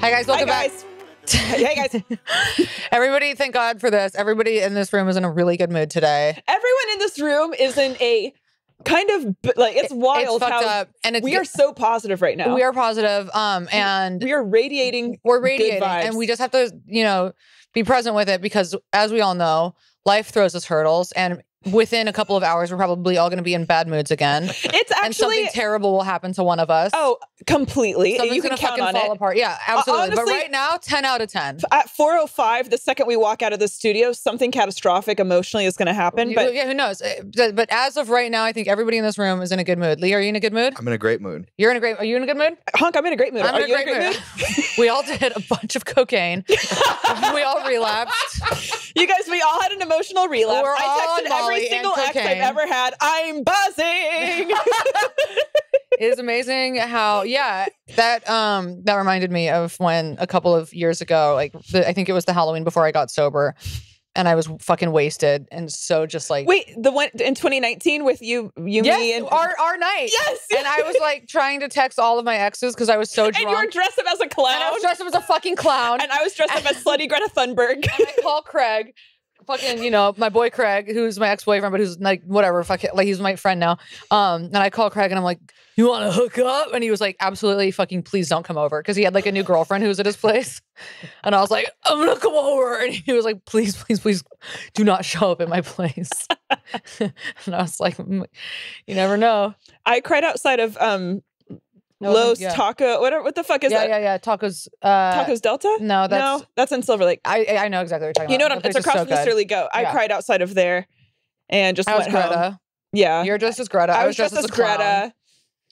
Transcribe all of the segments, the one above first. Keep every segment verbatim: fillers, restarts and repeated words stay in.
Hi guys, welcome Hi guys. back. Hey guys. Everybody, thank God for this. Everybody in this room is in a really good mood today. Everyone in this room is in a kind of like, it's wild. It's fucked how up. And it's, we are so positive right now. We are positive. Um, and we are radiating. We're radiating. Good vibes. And we just have to, you know, be present with it, because as we all know, life throws us hurdles, and within a couple of hours, we're probably all going to be in bad moods again. It's actually, and something terrible will happen to one of us. Oh, completely. Something's you can gonna count fucking on fall it. apart. Yeah, absolutely. Uh, honestly, but right now, ten out of ten. At four oh five, the second we walk out of the studio, something catastrophic emotionally is going to happen. But yeah, who knows? But as of right now, I think everybody in this room is in a good mood. Lee, are you in a good mood? I'm in a great mood. You're in a great. Are you in a good mood? Honk, I'm in a great mood. I'm are in, a great in a great mood. mood? We all did a bunch of cocaine. We all relapsed. You guys, we all had an emotional relapse. We're I texted all every single ex I've ever had. I'm buzzing. It is amazing how, yeah, that um that reminded me of when a couple of years ago, like the, I think it was the Halloween before I got sober, and I was fucking wasted, and so just like wait, the one in twenty nineteen with you, you, yes, me, and our our night, yes, and I was like trying to text all of my exes because I was so drunk. And you were dressed up as a clown. And I was dressed up as a fucking clown. And I was dressed up as slutty Greta Thunberg. And I call Craig. Fucking, you know, my boy Craig, who's my ex-boyfriend, but who's like, whatever, fuck it, like he's my friend now. Um, and I call Craig and I'm like, you want to hook up? And he was like, absolutely fucking please don't come over. Cause he had like a new girlfriend who was at his place. And I was like, I'm gonna come over. And he was like, please, please, please do not show up at my place. And I was like, you never know. I cried outside of, um, No, Los yeah. Taco, whatever. What the fuck is yeah, that? Yeah, yeah, yeah. Tacos. Uh, Tacos Delta? No, that's no, that's in Silver Lake. I I know exactly what you're talking about. You know what? It's across so from the Sterling Goat. I yeah. cried outside of there, and just I went was Greta. home. Yeah, you're dressed as Greta. I, I was dressed, dressed as, as Greta. Clown.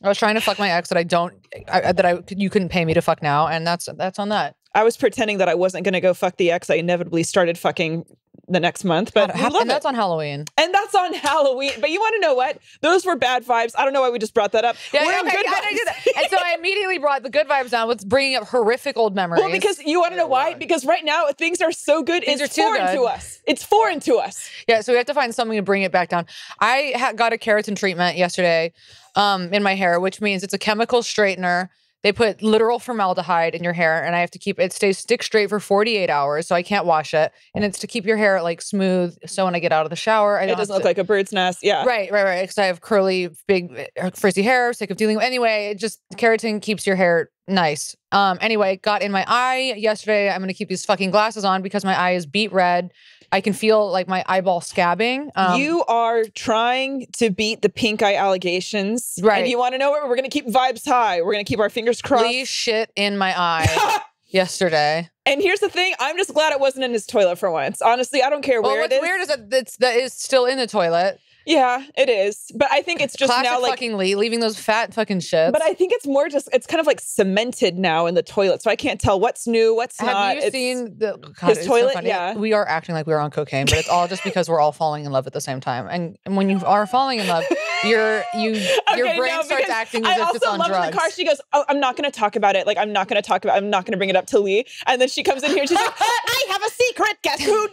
I was trying to fuck my ex that I don't I, that I you couldn't pay me to fuck now, and that's that's on that. I was pretending that I wasn't going to go fuck the ex I inevitably started fucking the next month, but God, and it. that's on Halloween. And that's on Halloween. But you want to know what? Those were bad vibes. I don't know why we just brought that up. Yeah, we're okay, good yeah, vibes. And so I immediately brought the good vibes on with bringing up horrific old memories. Well, because you want to know why? Because right now things are so good. Things it's are too foreign good. to us. It's foreign to us. Yeah, so we have to find something to bring it back down. I ha got a keratin treatment yesterday um, in my hair, which means it's a chemical straightener. They put literal formaldehyde in your hair, and I have to keep it stays stick straight for forty-eight hours, so I can't wash it. And it's to keep your hair like smooth, so when I get out of the shower, I don't it doesn't look to, like a bird's nest. Yeah, right, right, right. Because I have curly, big, frizzy hair. Sick of dealing with. Anyway, it just keratin keeps your hair nice. Um. Anyway, got in my eye yesterday. I'm gonna keep these fucking glasses on because my eye is beet red. I can feel like my eyeball scabbing. Um, you are trying to beat the pink eye allegations. Right. And you want to know what? We're going to keep vibes high. We're going to keep our fingers crossed. Please shit in my eye yesterday. And here's the thing. I'm just glad it wasn't in his toilet for once. Honestly, I don't care well, where it is. What's weird is that it's, that it's still in the toilet. Yeah, it is. But I think it's just Classic now like fucking Lee, leaving those fat fucking shits. But I think it's more just, it's kind of like cemented now in the toilet. So I can't tell what's new, what's Have not. Have you it's, seen the, God, his toilet? So yeah. We are acting like we were on cocaine, but it's all just because we're all falling in love at the same time. And, and when you are falling in love, your you okay, your brain no, starts acting as if it's on drugs. I also love in the car, she goes, oh, I'm not going to talk about it. Like, I'm not going to talk about it. I'm not going to bring it up to Lee. And then she comes in here and she's like, I have a secret. Guess who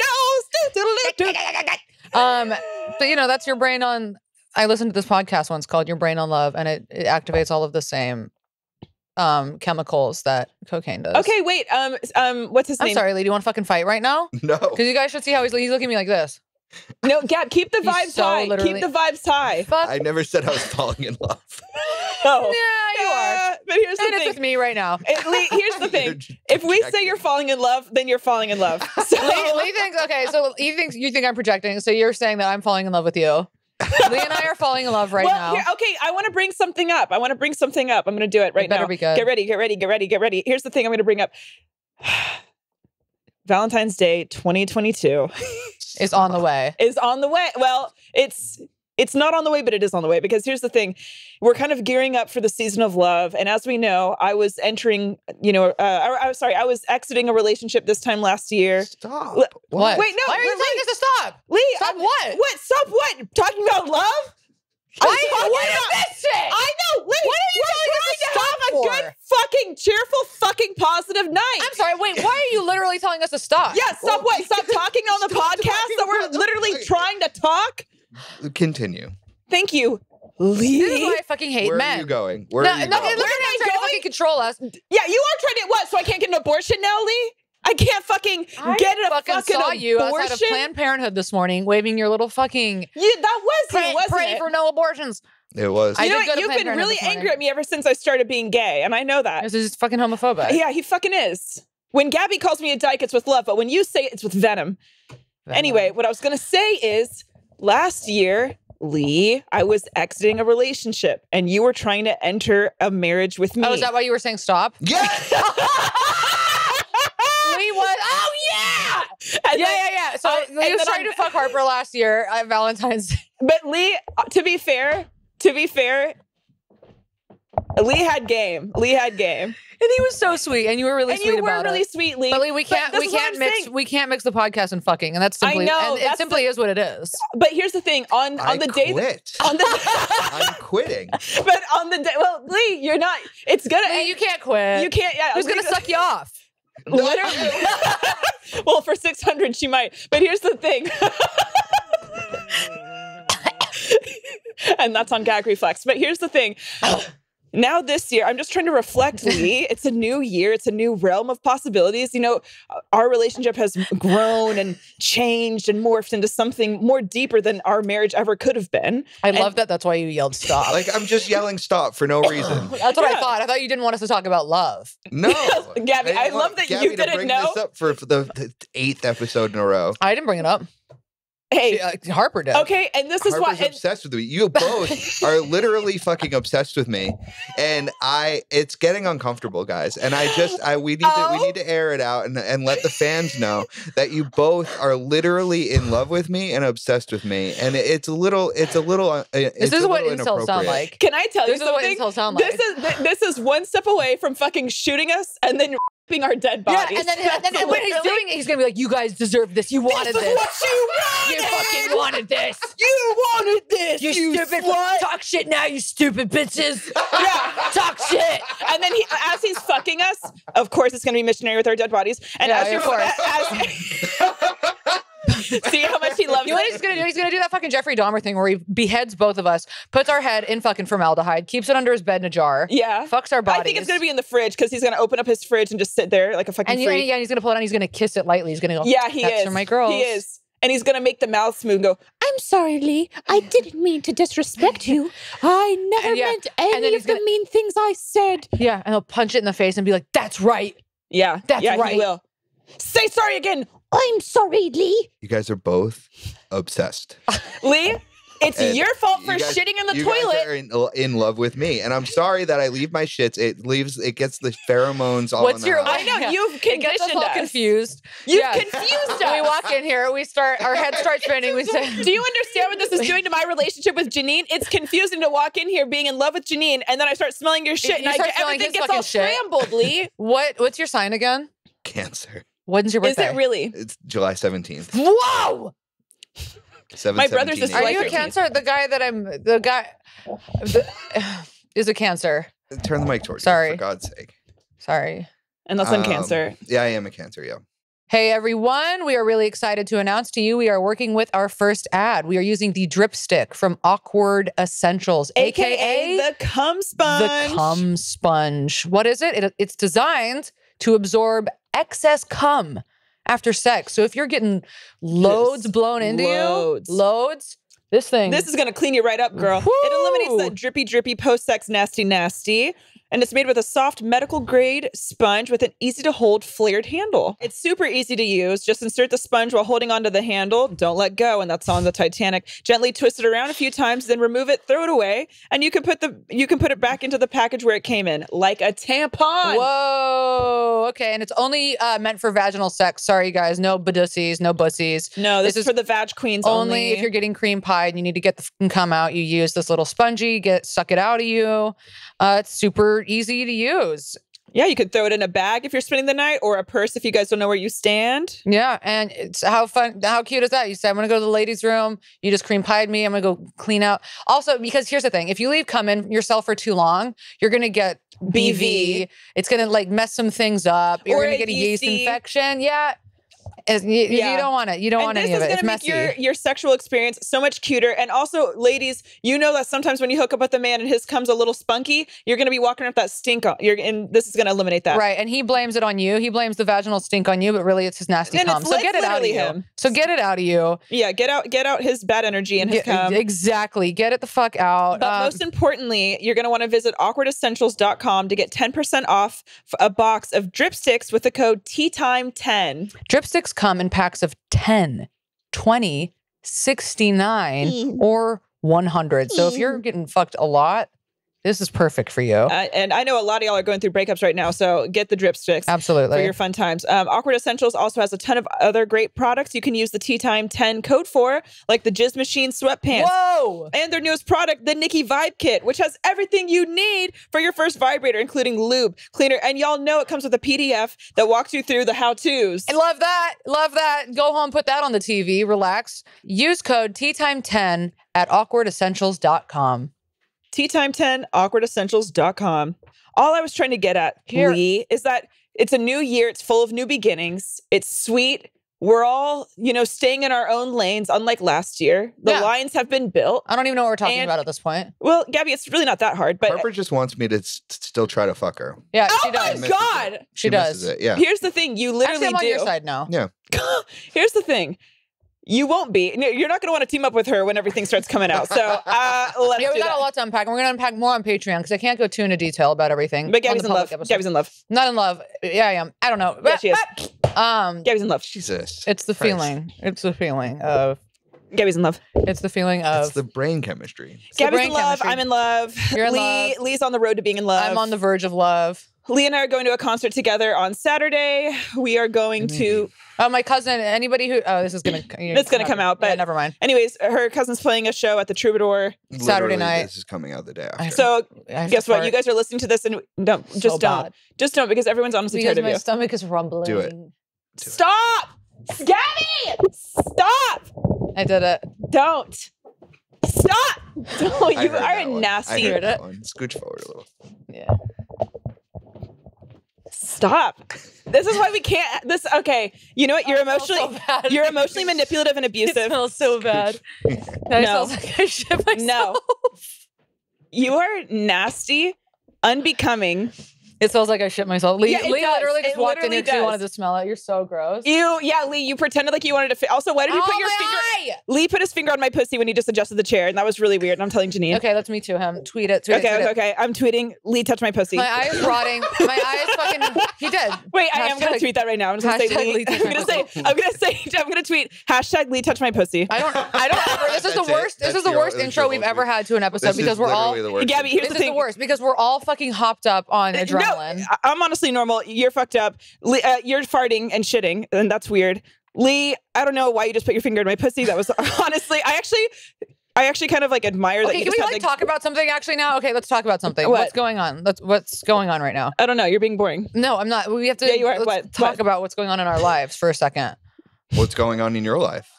knows? Um, but you know, that's your brain on, I listened to this podcast once called Your Brain on Love, and it, it activates all of the same, um, chemicals that cocaine does. Okay. Wait, um, um, what's his I'm name? I'm sorry, Lee, do you want to fucking fight right now? No. Cause you guys should see how he's, he's looking at me like this. No, Gab, keep the vibes so high. Keep the vibes high. Fuck. I never said I was falling in love. Oh. Yeah, you yeah, are. But here's and the thing. It's with me right now. It, Lee, here's the thing. If we say you're falling in love, then you're falling in love. So Lee, Lee thinks, okay, so he thinks, you think I'm projecting, so you're saying that I'm falling in love with you. Lee and I are falling in love right well, now. Here, okay, I want to bring something up. I want to bring something up. I'm going to do it right it better now. Be good. Get ready, get ready, get ready, get ready. Here's the thing I'm going to bring up. Valentine's Day twenty twenty-two. Is on the way. Is on the way. Well, it's it's not on the way, but it is on the way. Because here's the thing. We're kind of gearing up for the season of love. And as we know, I was entering, you know, uh, I, I was sorry, I was exiting a relationship this time last year. Stop. L what? Wait, no. Why are you Lee, saying this to stop? Lee. Stop I'm, what? What? Stop what? Talking about love? I'm I talking what about, is this shit? I know. Lee, what are you telling us to stop for? A good fucking cheerful fucking positive night. I'm sorry. Wait, why are you literally telling us to stop? Yeah, stop well, what? Stop talking on the podcast that we're literally wait. trying to talk? Continue. Thank you, Lee. This is why I fucking hate Where men. Where are you going? Where no, are you no, going? Where am I going can control us. Yeah, you are trying to, what, so I can't get an abortion now, Lee? I can't fucking I get a fucking, fucking saw you abortion? Outside of Planned Parenthood this morning, waving your little fucking... Yeah, that was pray, you, wasn't pray it? Pray for no abortions. It was. You I know what, you've been really angry at me ever since I started being gay, and I know that. This is fucking homophobic. Yeah, he fucking is. When Gabby calls me a dyke, it's with love, but when you say it, it's with venom. venom. Anyway, what I was going to say is, last year, Lee, I was exiting a relationship, and you were trying to enter a marriage with me. Oh, is that why you were saying stop? Yeah! Lee was, oh yeah! And yeah, then, yeah, yeah. So uh, Lee was trying I'm, to fuck Harper last year at Valentine's Day. But Lee, to be fair... To be fair, Lee had game. Lee had game, and he was so sweet. And you were really and sweet about it. And you were really it. sweet, Lee. But Lee, we can't, we can't mix, saying. we can't mix the podcast and fucking, and that's simply, I know, and that's it simply the, is what it is. But here's the thing: on on I the day, quit. That, on the, I'm quitting. But on the day, well, Lee, you're not. It's gonna. Lee, you can't quit. You can't. Yeah, who's Lee, gonna suck you off? Literally. Well, for six hundred, she might. But here's the thing. And that's on gag reflex. But here's the thing. Now this year, I'm just trying to reflect, Lee. It's a new year. It's a new realm of possibilities. You know, our relationship has grown and changed and morphed into something more deeper than our marriage ever could have been. I and love that that's why you yelled stop. Like, I'm just yelling stop for no reason. That's what yeah. I thought. I thought you didn't want us to talk about love. No. Gabby, I, I love that Gabby you didn't bring know. This up for the eighth episode in a row. I didn't bring it up. Hey, she, uh, Harper does. Okay, and this is Harper's why obsessed with me. You both are literally fucking obsessed with me, and I. It's getting uncomfortable, guys. And I just, I we need oh. to we need to air it out and and let the fans know that you both are literally in love with me and obsessed with me. And it, it's a little, it's a little. Uh, it's this is a what insults sound like. Can I tell this you something? This is what insults sound like. This is this is one step away from fucking shooting us and then. Our dead bodies. Yeah, and then, and then and when he's doing it, he's gonna be like, "You guys deserve this. You wanted this. This is what you wanted. You fucking wanted this. You wanted this. You, you stupid slut. Talk shit now, you stupid bitches. Yeah, talk shit." And then he, as he's fucking us, of course it's gonna be missionary with our dead bodies. And yeah, as you're, as, see how much he loves you know what he's gonna do? He's gonna do that fucking Jeffrey Dahmer thing where he beheads both of us, puts our head in fucking formaldehyde, keeps it under his bed in a jar. Yeah. Fucks our bodies. I think it's gonna be in the fridge because he's gonna open up his fridge and just sit there like a fucking freak. And yeah, he's gonna pull it out and he's gonna kiss it lightly. He's gonna go, yeah, he that's is. For my girls. He is. And he's gonna make the mouth smooth and go, "I'm sorry, Lee. I didn't mean to disrespect you. I never yeah, meant any of gonna, the mean things I said." Yeah, and he'll punch it in the face and be like, "That's right. Yeah, that's yeah, right. He will. Say sorry again. I'm sorry, Lee." You guys are both obsessed. Lee, it's and your fault for guys, shitting in the you toilet. Guys are in, in love with me, and I'm sorry that I leave my shits. It leaves. It gets the pheromones all. What's in your? The house. I know you've conditioned it gets us all us. Confused. You've yeah. confused us. We walk in here. We start. Our heads start spinning. We say, "Do you understand what this is doing to my relationship with Janine? It's confusing to walk in here being in love with Janine, and then I start smelling your shit, you and you I get, everything gets all shit. Scrambled." Lee, what? What's your sign again? Cancer. When's your birthday? Is it really? It's July seventeenth. Whoa! My brother's is July seventeenth. Are you a Cancer? The guy that I'm... The guy... The, is a Cancer. Turn the mic towards Sorry. You, for God's sake. Sorry. Unless um, I'm Cancer. Yeah, I am a Cancer, yeah. Hey, everyone. We are really excited to announce to you we are working with our first ad. We are using the Dripstick from Awkward Essentials, a k a the cum sponge. The cum sponge. What is it? it it's designed to absorb excess cum after sex. So if you're getting loads yes. blown into loads. you, loads, this thing. This is going to clean you right up, girl. Woo! It eliminates that drippy, drippy post-sex nasty, nasty. And it's made with a soft medical grade sponge with an easy to hold flared handle. It's super easy to use. Just insert the sponge while holding onto the handle. Don't let go. And that's on the Titanic. Gently twist it around a few times, then remove it, throw it away. And you can put the you can put it back into the package where it came in, like a tampon. Whoa. Okay. And it's only uh, meant for vaginal sex. Sorry, guys. No badussies, no bussies. No, this, this is, is for the vag queens only. Only if you're getting cream pie and you need to get the fucking cum out, you use this little spongy, get suck it out of you. Uh, it's super easy to use. Yeah, you could throw it in a bag if you're spending the night, or a purse if you guys don't know where you stand. Yeah, and it's how fun, how cute is that? You say, "I'm gonna go to the ladies' room. You just cream pied me. I'm gonna go clean out." Also, because here's the thing: if you leave cum in yourself for too long, you're gonna get B V. B V. It's gonna like mess some things up. You're or gonna get a yeast infection. Yeah. As you, yeah. you don't want it. You don't and want any of it. This is going to make your, your sexual experience so much cuter. And also, ladies, you know that sometimes when you hook up with a man and his comes a little spunky, you're going to be walking up that stink. On, you're, and this is going to eliminate that. Right. And he blames it on you. He blames the vaginal stink on you, but really it's his nasty and cum. So get it out of him. you. So get it out of you. Yeah. Get out. Get out his bad energy and his get, cum. Exactly. Get it the fuck out. But um, most importantly, you're going to want to visit awkward essentials dot com to get ten percent off a box of Dripsticks with the code T E A T I M E ten. Dripsticks come in packs of ten, twenty, sixty-nine, mm. or one hundred. Mm. So if you're getting fucked a lot, this is perfect for you. Uh, and I know a lot of y'all are going through breakups right now, so get the Dripsticks. Absolutely. For your fun times. Um, Awkward Essentials also has a ton of other great products you can use the T E A T I M E ten code for, like the Jizz Machine Sweatpants. Whoa! And their newest product, the Nikki Vibe Kit, which has everything you need for your first vibrator, including lube, cleaner, and y'all know it comes with a P D F that walks you through the how-tos. I love that. Love that. Go home, put that on the T V, relax. Use code T E A T I M E ten at awkward essentials dot com. T E A T I M E ten, awkward essentials dot com. All I was trying to get at, Lee, is that it's a new year. It's full of new beginnings. It's sweet. We're all, you know, staying in our own lanes, unlike last year. The yeah. lines have been built. I don't even know what we're talking and, about at this point. Well, Gabby, it's really not that hard. But Harper just wants me to still try to fuck her. Yeah, oh she does. Oh, my God. She, she does. It. Yeah. Here's the thing. You literally Actually, I'm on do. your side now. Yeah. Here's the thing. You won't be. You're not going to want to team up with her when everything starts coming out. So uh, let's Yeah, we got that. a lot to unpack. And we're going to unpack more on Patreon because I can't go too into detail about everything. But Gabby's in love. Episode. Gabby's in love. Not in love. Yeah, I am. I don't know. Yeah, she is. Um, Gabby's in love. Jesus. It's the Christ. feeling. It's the feeling of... Gabby's in love. It's the feeling of... It's the brain chemistry. It's Gabby's brain in love. Chemistry. I'm in love. You're in Lee, love. Lee's on the road to being in love. I'm on the verge of love. Lee and I are going to a concert together on Saturday. We are going mm. to... Oh, my cousin, anybody who... Oh, this is going to... It's going to come out, but... Yeah, never mind. Anyways, her cousin's playing a show at the Troubadour Literally, Saturday night. This is coming out the day after. So, guess what? Part. You guys are listening to this and... Don't, just so don't. Bad. Just don't, because everyone's honestly because tired of you. Because my stomach is rumbling. Do it. Do Stop! It. Gabby! Stop! I did it. Don't. Stop! No, you are a nasty... I heard that one. Scooch forward a little. Yeah. Stop. This is why we can't. This okay. You know what? You're emotionally, so bad. you're emotionally manipulative and abusive. It smells so bad. That no. smells like I shit myself. No. You are nasty, unbecoming. It smells like I shit myself. Lee, yeah, Lee literally just it walked literally in here because you wanted to smell it. You're so gross. You, yeah, Lee, you pretended like you wanted to. Fi also, why did you oh, put your finger? Eye! Lee put his finger on my pussy when he just adjusted the chair, and that was really weird. And I'm telling Janine. Okay, let's me too him. Tweet it. Tweet okay, it, tweet okay, it. okay. I'm tweeting. Lee touched my pussy. My eye is rotting. My eye is fucking. He did. Wait, hashtag, I am gonna tweet that right now. I'm gonna say Lee. Lee I'm gonna say. I'm gonna say. I'm gonna tweet hashtag Lee touched my pussy. I don't. I don't ever. This is the worst. This is the worst intro we've ever had to an episode because we're all. Gabby, here's the thing. This is the worst because we're all fucking hopped up on adrenaline. No, I'm honestly normal. You're fucked up. Lee, uh, you're farting and shitting, and that's weird. Lee, I don't know why you just put your finger in my pussy. That was honestly, I actually, I actually kind of like admire okay, that. You can just we like, like talk about something actually now? Okay, let's talk about something. What? What's going on? Let's what's going on right now? I don't know. You're being boring. No, I'm not. We have to. Yeah, you are. Let's what? talk what? about what's going on in our lives for a second. What's going on in your life?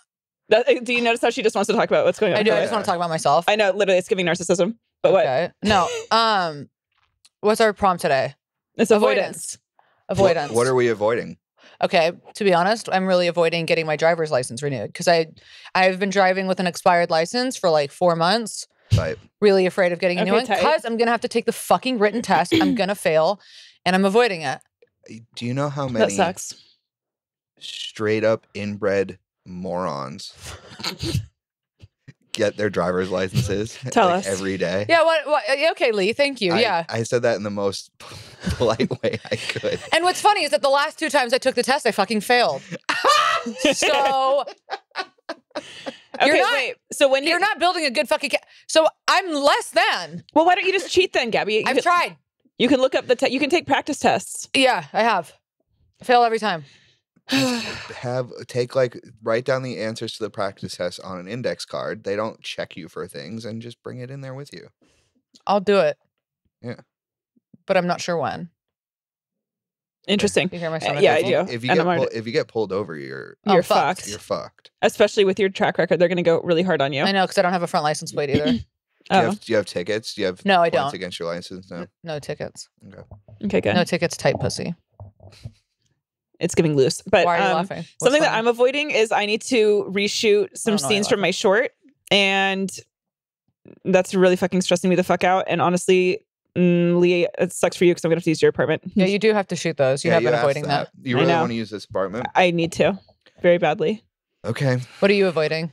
That, do you notice how she just wants to talk about what's going on? I do. I just yeah. want to talk about myself. I know. Literally, it's giving narcissism. But okay. what? No. Um. What's our prompt today? It's avoidance. Avoidance. What, what are we avoiding? Okay, to be honest, I'm really avoiding getting my driver's license renewed because I, I've been driving with an expired license for like four months. Right. Really afraid of getting a okay, new one because I'm going to have to take the fucking written test. I'm going to fail and I'm avoiding it. Do you know how many that sucks. straight up inbred morons get their driver's licenses Tell like, us. every day. Yeah, what, what, okay, Lee, thank you, I, yeah. I said that in the most polite way I could. And what's funny is that the last two times I took the test, I fucking failed. so... Okay, you're not, wait, so when you, you're not building a good fucking... Ca so I'm less than. Well, why don't you just cheat then, Gabby? You I've can, tried. You can look up the... You can take practice tests. Yeah, I have. I fail every time. have take like write down the answers to the practice test on an index card. They don't check you for things and just bring it in there with you. I'll do it. Yeah, but I'm not sure when. Interesting. You hear my sound uh, yeah, I do. If you and get pull, if you get pulled over, you're you're fucked. fucked. You're fucked. Especially with your track record, they're going to go really hard on you. I know because I don't have a front license plate either. Do you, have, do you have tickets? Do you have no? I don't. Against your license? No. No tickets. Okay. Okay. Good. No tickets. Tight pussy. It's giving loose. But why are you um, laughing? What's something funny? That I'm avoiding is I need to reshoot some scenes from my short, and that's really fucking stressing me the fuck out. And honestly, mm, Lee, it sucks for you because I'm gonna have to use your apartment. Yeah, you do have to shoot those. You yeah, have you been avoiding that. that. You really want to use this apartment? I need to, very badly. Okay. What are you avoiding?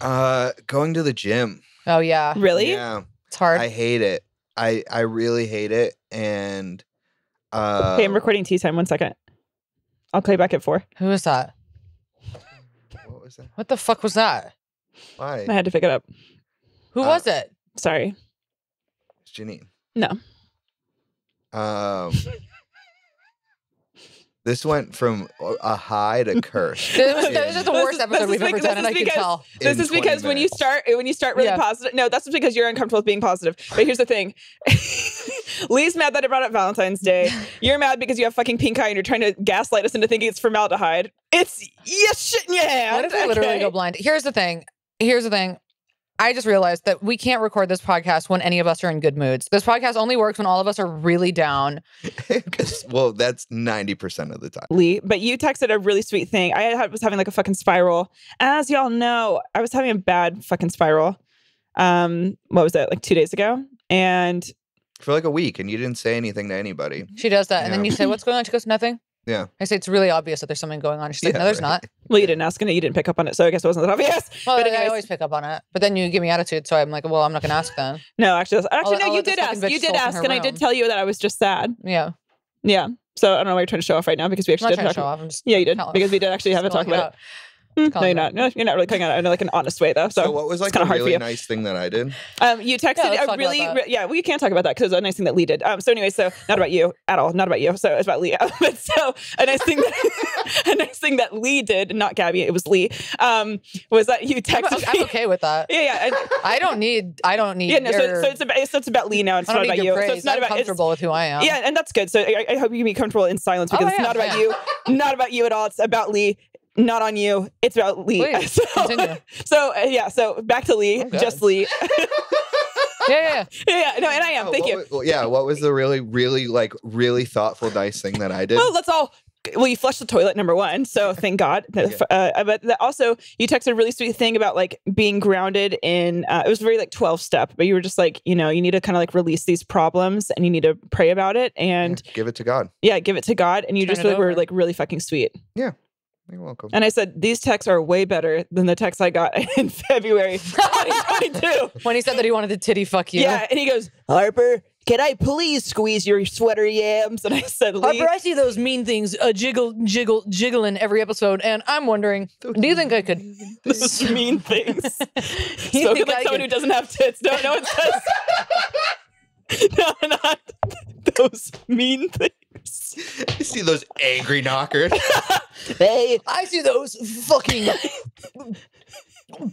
Uh, going to the gym. Oh yeah. Really? Yeah. It's hard. I hate it. I I really hate it. And uh, okay, I'm recording tea time. One second. I'll play back at four. Who is that? What was that? What the fuck was that? Why? I had to pick it up. Who uh, was it? Sorry. It's Janine. No. Um. This went from a high to curse. This, was, this is the worst episode this we've ever done, and I can tell. This is because when you start, when you start really yeah. positive. No, that's because you're uncomfortable with being positive. But here's the thing. Lee's mad that I brought up Valentine's Day. You're mad because you have fucking pink eye and you're trying to gaslight us into thinking it's formaldehyde. It's you shit in your hand. What if I literally okay. go blind? Here's the thing. Here's the thing. I just realized that we can't record this podcast when any of us are in good moods. This podcast only works when all of us are really down. Well, that's ninety percent of the time. Lee, but you texted a really sweet thing. I had, was having like a fucking spiral. As y'all know, I was having a bad fucking spiral. Um, what was that? Like two days ago? And for like a week, and you didn't say anything to anybody. She does that. And yeah. then you say, what's going on? She goes, nothing. Yeah. I say, it's really obvious that there's something going on. She's yeah, like, no, there's right. not. Well, you didn't ask and you didn't pick up on it. So I guess it wasn't that obvious. Well, but anyways, I always pick up on it. But then you give me attitude. So I'm like, well, I'm not going to ask then. No, actually, actually I'll, no, I'll you did ask. You did ask. And room. I did tell you that I was just sad. Yeah. Yeah. So I don't know why you're trying to show off right now because we actually did talk about it. Yeah, you did. Because we did actually have a talk about it. Mm, no, you're not. No, you're not really coming out in like an honest way, though. So, so what was like a really nice thing that I did? Um, you texted yeah, a really, re yeah. Well, you can't talk about that because it was a nice thing that Lee did. Um, so anyway, so not about you at all, not about you. So it's about Lee. But so a nice thing, that, a nice thing that Lee did, not Gabby, it was Lee. Um, was that you texted? I'm, I'm okay with that. Yeah, yeah. I, I don't need. I don't need. Yeah, no. Your, so, so it's about. So it's about Lee now. It's not about you. Praise. So it's not I'm about. Comfortable with who I am. Yeah, and that's good. So I, I hope you can be comfortable in silence because oh, it's yeah, not yeah. about you, not about you at all. It's about Lee. Not on you. It's about Lee. Please, so, so uh, yeah. So back to Lee. Oh, just Lee. yeah, yeah, yeah, yeah. No, and I am. Oh, Thank you. Was, yeah. What was the really, really, like, really thoughtful, nice thing that I did? Well, let's all. Well, you flushed the toilet, number one. So thank God. Okay. Uh, but also, you texted a really sweet thing about like being grounded in, uh, it was very like twelve step, but you were just like, you know, you need to kind of like release these problems and you need to pray about it and yeah, give it to God. Yeah. Give it to God. And you Turn just like, were like really fucking sweet. Yeah. You're welcome. And I said, these texts are way better than the text I got in February twenty twenty-two. When he said that he wanted to titty fuck you. Yeah, and he goes, Harper, can I please squeeze your sweater yams? And I said, Lee. Harper, I see those mean things uh, jiggle, jiggle, jiggling every episode. And I'm wondering, those do you think I could? Those mean things. So good like I someone could... who doesn't have tits. No, no one says. No, not those mean things. You see those angry knockers. Hey, I see those fucking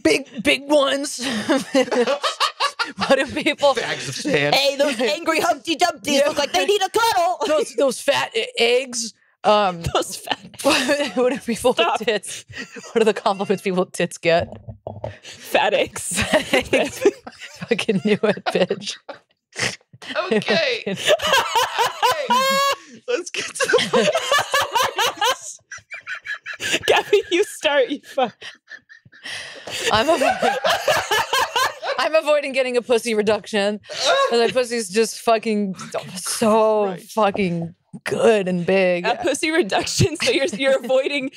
big, big ones. What do people? Bags of sand. Hey, those angry Humpty Dumpties yeah. look like they need a cuddle. Those those fat eggs. Um, those fat. Eggs. What do people Stop. with tits? What are the compliments people with tits get? Fat eggs. Fat eggs. Fucking knew it, bitch. Okay. Okay. Let's get to the stories. Gabby, you start, you fuck. I'm avoiding, I'm avoiding getting a pussy reduction. My pussy's just fucking so Christ. fucking good and big. A pussy reduction, so you're you're avoiding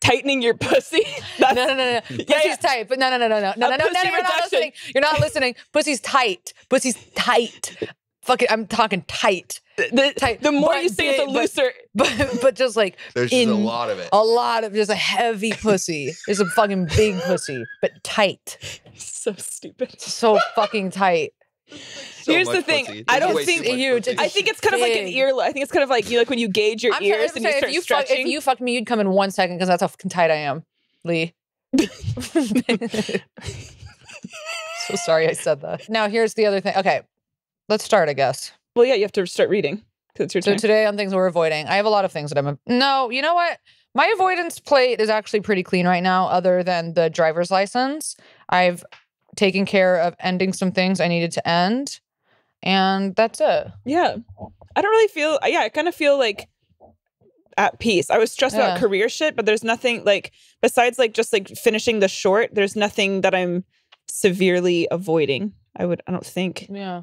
tightening your pussy? That's, no, no, no, no. Pussy's yeah, yeah. tight, but no, no, no, no, no, no, no, no, no, you're not listening. You're not listening. Pussy's tight. Pussy's tight. Fucking, I'm talking tight. The, tight. the more but, you say it, the looser. But, but, but just like there's just a lot of it. A lot of just a heavy pussy. There's a fucking big pussy, but tight. So stupid. So fucking tight. So Here's the thing. Pussy. I don't think huge. I think it's kind of like an ear. I think it's kind of like you know, like when you gauge your I'm ears and you start if you stretching. Fuck, if you fucked me, you'd come in one second because that's how fucking tight I am, Lee. So sorry I said that. Now here's the other thing. Okay. Let's start, I guess. Well, yeah, you have to start reading. It's your so time. Today on things we're avoiding, I have a lot of things that I'm... No, you know what? My avoidance plate is actually pretty clean right now other than the driver's license. I've taken care of ending some things I needed to end. And that's it. Yeah. I don't really feel... Yeah, I kind of feel like at peace. I was stressed yeah. about career shit, but there's nothing like, besides like just like finishing the short, there's nothing that I'm severely avoiding. I would, I don't think. Yeah.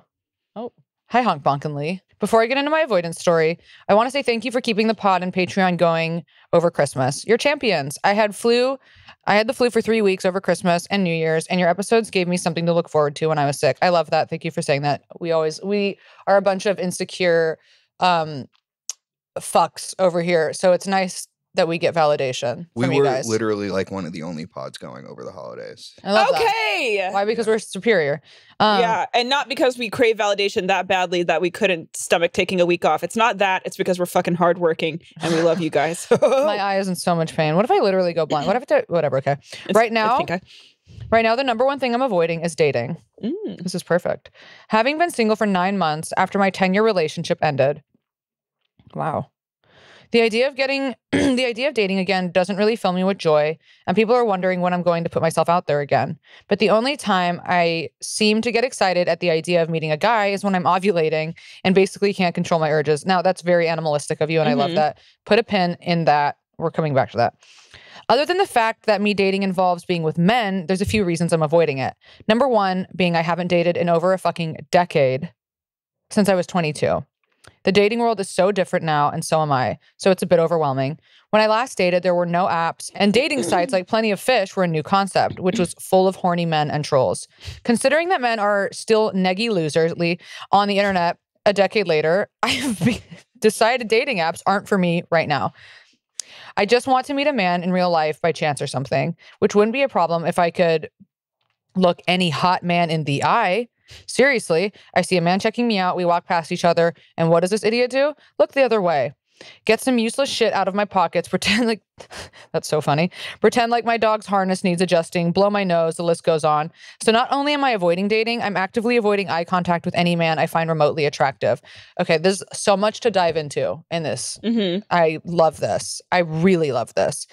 Oh, hi, Honk Bonk and Lee. Before I get into my avoidance story, I want to say thank you for keeping the pod and Patreon going over Christmas. You're champions. I had flu. I had the flu for three weeks over Christmas and New Year's, and your episodes gave me something to look forward to when I was sick. I love that. Thank you for saying that. We always, we are a bunch of insecure um, fucks over here. So it's nice that we get validation we from you guys. We were literally like one of the only pods going over the holidays. I love okay. that. Why? Because yeah. we're superior. Um, yeah. And not because we crave validation that badly that we couldn't stomach taking a week off. It's not that. It's because we're fucking hardworking and we love you guys. My eye is in so much pain. What if I literally go blind? What if I do? Whatever. Okay. It's, right now. I think I Right now, the number one thing I'm avoiding is dating. Mm. This is perfect. Having been single for nine months after my ten-year relationship ended. Wow. The idea of getting, the idea of dating again doesn't really fill me with joy, and people are wondering when I'm going to put myself out there again. But the only time I seem to get excited at the idea of meeting a guy is when I'm ovulating and basically can't control my urges. Now, that's very animalistic of you, and mm-hmm. I love that. Put a pin in that. We're coming back to that. Other than the fact that me dating involves being with men, there's a few reasons I'm avoiding it. Number one being I haven't dated in over a fucking decade since I was twenty-two. The dating world is so different now, and so am I, so it's a bit overwhelming. When I last dated, there were no apps, and dating sites like Plenty of Fish were a new concept, which was full of horny men and trolls. Considering that men are still neggy loserly on the internet a decade later, I've decided dating apps aren't for me right now. I just want to meet a man in real life by chance or something, which wouldn't be a problem if I could look any hot man in the eye. Seriously, I see a man checking me out, we walk past each other, and what does this idiot do? Look the other way. Get some useless shit out of my pockets, pretend like, that's so funny, pretend like my dog's harness needs adjusting, blow my nose, the list goes on. So not only am I avoiding dating, I'm actively avoiding eye contact with any man I find remotely attractive. Okay, there's so much to dive into in this. Mm-hmm. I love this. I really love this.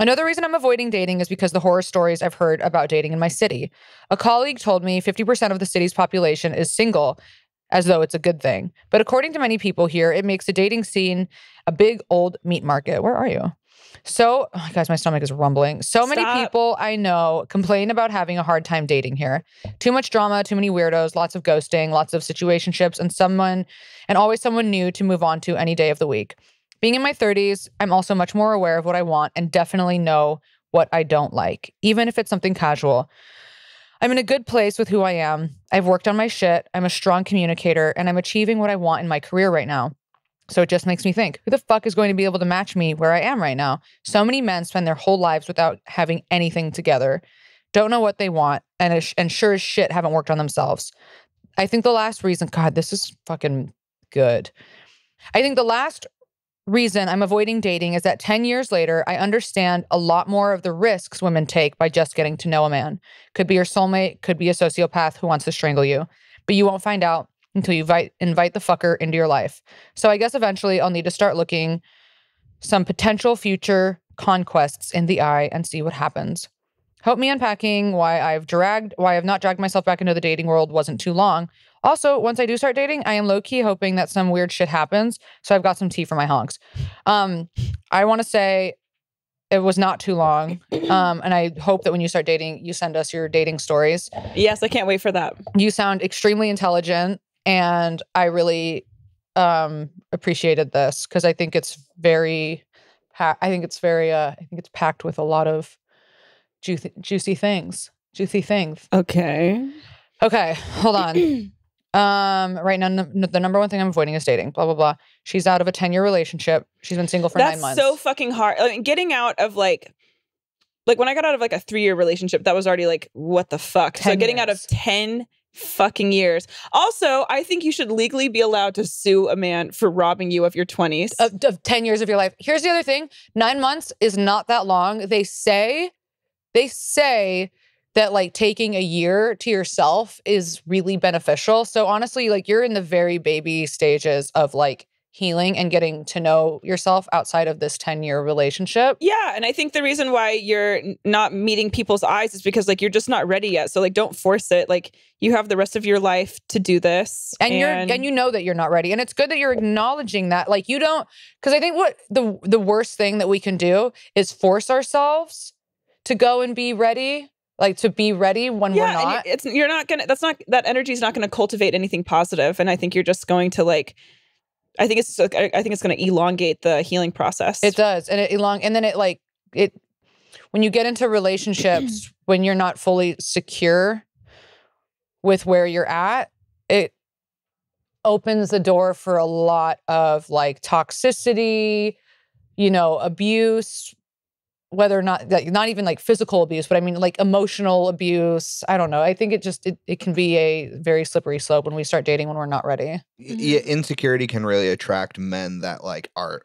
Another reason I'm avoiding dating is because the horror stories I've heard about dating in my city. A colleague told me fifty percent of the city's population is single, as though it's a good thing. But according to many people here, it makes the dating scene a big old meat market. Where are you? So, oh, guys, my stomach is rumbling. So Stop. Many people I know complain about having a hard time dating here. Too much drama, too many weirdos, lots of ghosting, lots of situationships, and someone, and always someone new to move on to any day of the week. Being in my thirties, I'm also much more aware of what I want and definitely know what I don't like, even if it's something casual. I'm in a good place with who I am. I've worked on my shit. I'm a strong communicator, and I'm achieving what I want in my career right now. So it just makes me think, who the fuck is going to be able to match me where I am right now? So many men spend their whole lives without having anything together, don't know what they want, and, and sure as shit haven't worked on themselves. I think the last reason, God, this is fucking good. I think the last reason I'm avoiding dating is that ten years later, I understand a lot more of the risks women take by just getting to know a man. Could be your soulmate, could be a sociopath who wants to strangle you, but you won't find out until you invite, invite the fucker into your life. So I guess eventually I'll need to start looking some potential future conquests in the eye and see what happens. Help me unpacking why I've dragged, why I've not dragged myself back into the dating world wasn't too long. Also, once I do start dating, I am low-key hoping that some weird shit happens, so I've got some tea for my honks. Um, I want to say it was not too long, um, and I hope that when you start dating, you send us your dating stories. Yes, I can't wait for that. You sound extremely intelligent, and I really um, appreciated this, because I think it's very, I think it's very, uh, I think it's packed with a lot of juicy, juicy things. Juicy things. Okay. Okay, hold on. Um, right now, no, the number one thing I'm avoiding is dating, blah, blah, blah. She's out of a ten-year relationship. She's been single for That's nine months. That's so fucking hard. I mean, getting out of like, like when I got out of like a three-year relationship, that was already like, what the fuck? So getting years. out of ten fucking years. Also, I think you should legally be allowed to sue a man for robbing you of your twenties. Of, of ten years of your life. Here's the other thing. Nine months is not that long. They say, they say... that like taking a year to yourself is really beneficial. So honestly, like you're in the very baby stages of like, healing and getting to know yourself outside of this ten-year relationship. Yeah, and I think the reason why you're not meeting people's eyes is because, like, you're just not ready yet. So, like, don't force it. Like, you have the rest of your life to do this. And, and... you're and you know that you're not ready. And it's good that you're acknowledging that. Like, you don't... Because I think what the the worst thing that we can do is force ourselves to go and be ready. Like, to be ready when yeah, we're not. Yeah, it's you're not gonna... That's not... That energy is not gonna cultivate anything positive. And I think you're just going to, like... I think it's I think it's going to elongate the healing process. It does, and it elong and then it like it when you get into relationships when you're not fully secure with where you're at, it opens the door for a lot of like toxicity, you know, abuse, whether or not like, not even like physical abuse, but I mean like emotional abuse. I don't know. I think it just it, it can be a very slippery slope when we start dating when we're not ready. Yeah, insecurity can really attract men that like are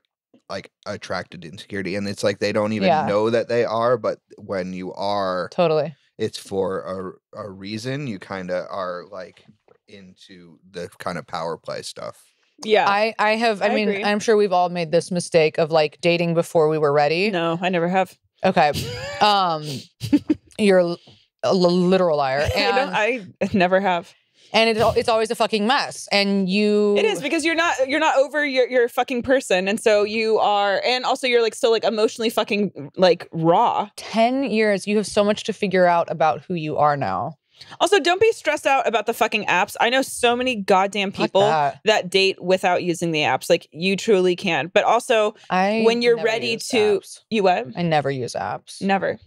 like attracted to insecurity, and it's like they don't even yeah. know that they are. But when you are, totally, it's for a a reason. You kind of are like into the kind of power play stuff. Yeah, I, I have. I, I mean, agree. I'm sure we've all made this mistake of like dating before we were ready. No, I never have. Okay, um, you're a literal liar. And I, I never have. And it, it's always a fucking mess. And you, it is because you're not you're not over your your fucking person, and so you are, and also you're like still like emotionally fucking like raw. Ten years, you have so much to figure out about who you are now. Also, don't be stressed out about the fucking apps. I know so many goddamn people that. that date without using the apps. Like, you truly can. But also, I when you're ready to... Apps. You what? I never use apps. Never.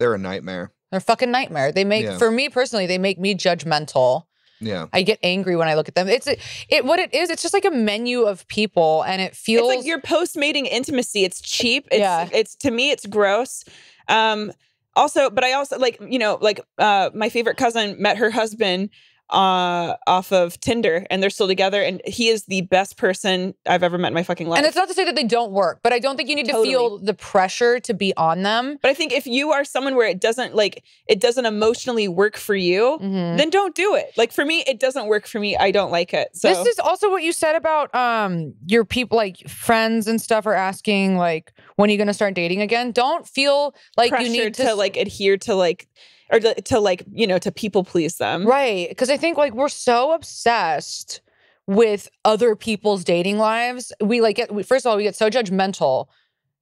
They're a nightmare. They're a fucking nightmare. They make... Yeah. For me personally, they make me judgmental. Yeah. I get angry when I look at them. It's... It, it what it is, it's just like a menu of people, and it feels... It's like your post-mating intimacy. It's cheap. It's, yeah. It's... To me, it's gross. Um... Also, but I also like, you know, like uh, my favorite cousin met her husband uh, off of Tinder, and they're still together. And he is the best person I've ever met in my fucking life. And it's not to say that they don't work, but I don't think you need totally. to feel the pressure to be on them. But I think if you are someone where it doesn't like it doesn't emotionally work for you, mm-hmm. then don't do it. Like for me, it doesn't work for me. I don't like it. So this is also what you said about um, your people, like friends and stuff are asking like, when are you going to start dating again? Don't feel like you need to, to like adhere to like, or to, to like, you know, to people please them. Right. Because I think like we're so obsessed with other people's dating lives. We like, get, we, first of all, we get so judgmental.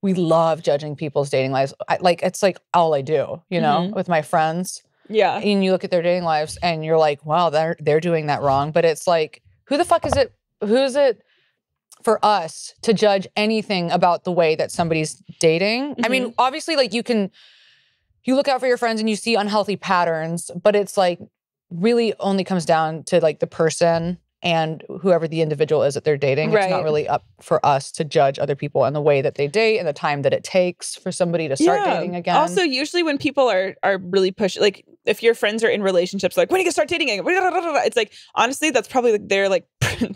We love judging people's dating lives. I, like, it's like all I do, you know, mm-hmm. with my friends. Yeah. And you look at their dating lives and you're like, wow, they're, they're doing that wrong. But it's like, who the fuck is it? Who's it? For us to judge anything about the way that somebody's dating. Mm-hmm. I mean, obviously, like, you can, you look out for your friends and you see unhealthy patterns, but it's, like, really only comes down to, like, the person and whoever the individual is that they're dating. Right. It's not really up for us to judge other people and the way that they date and the time that it takes for somebody to start yeah. dating again. Also, usually when people are are really pushed, like, if your friends are in relationships, like, when are you going to start dating again? It's like, honestly, that's probably like their, like,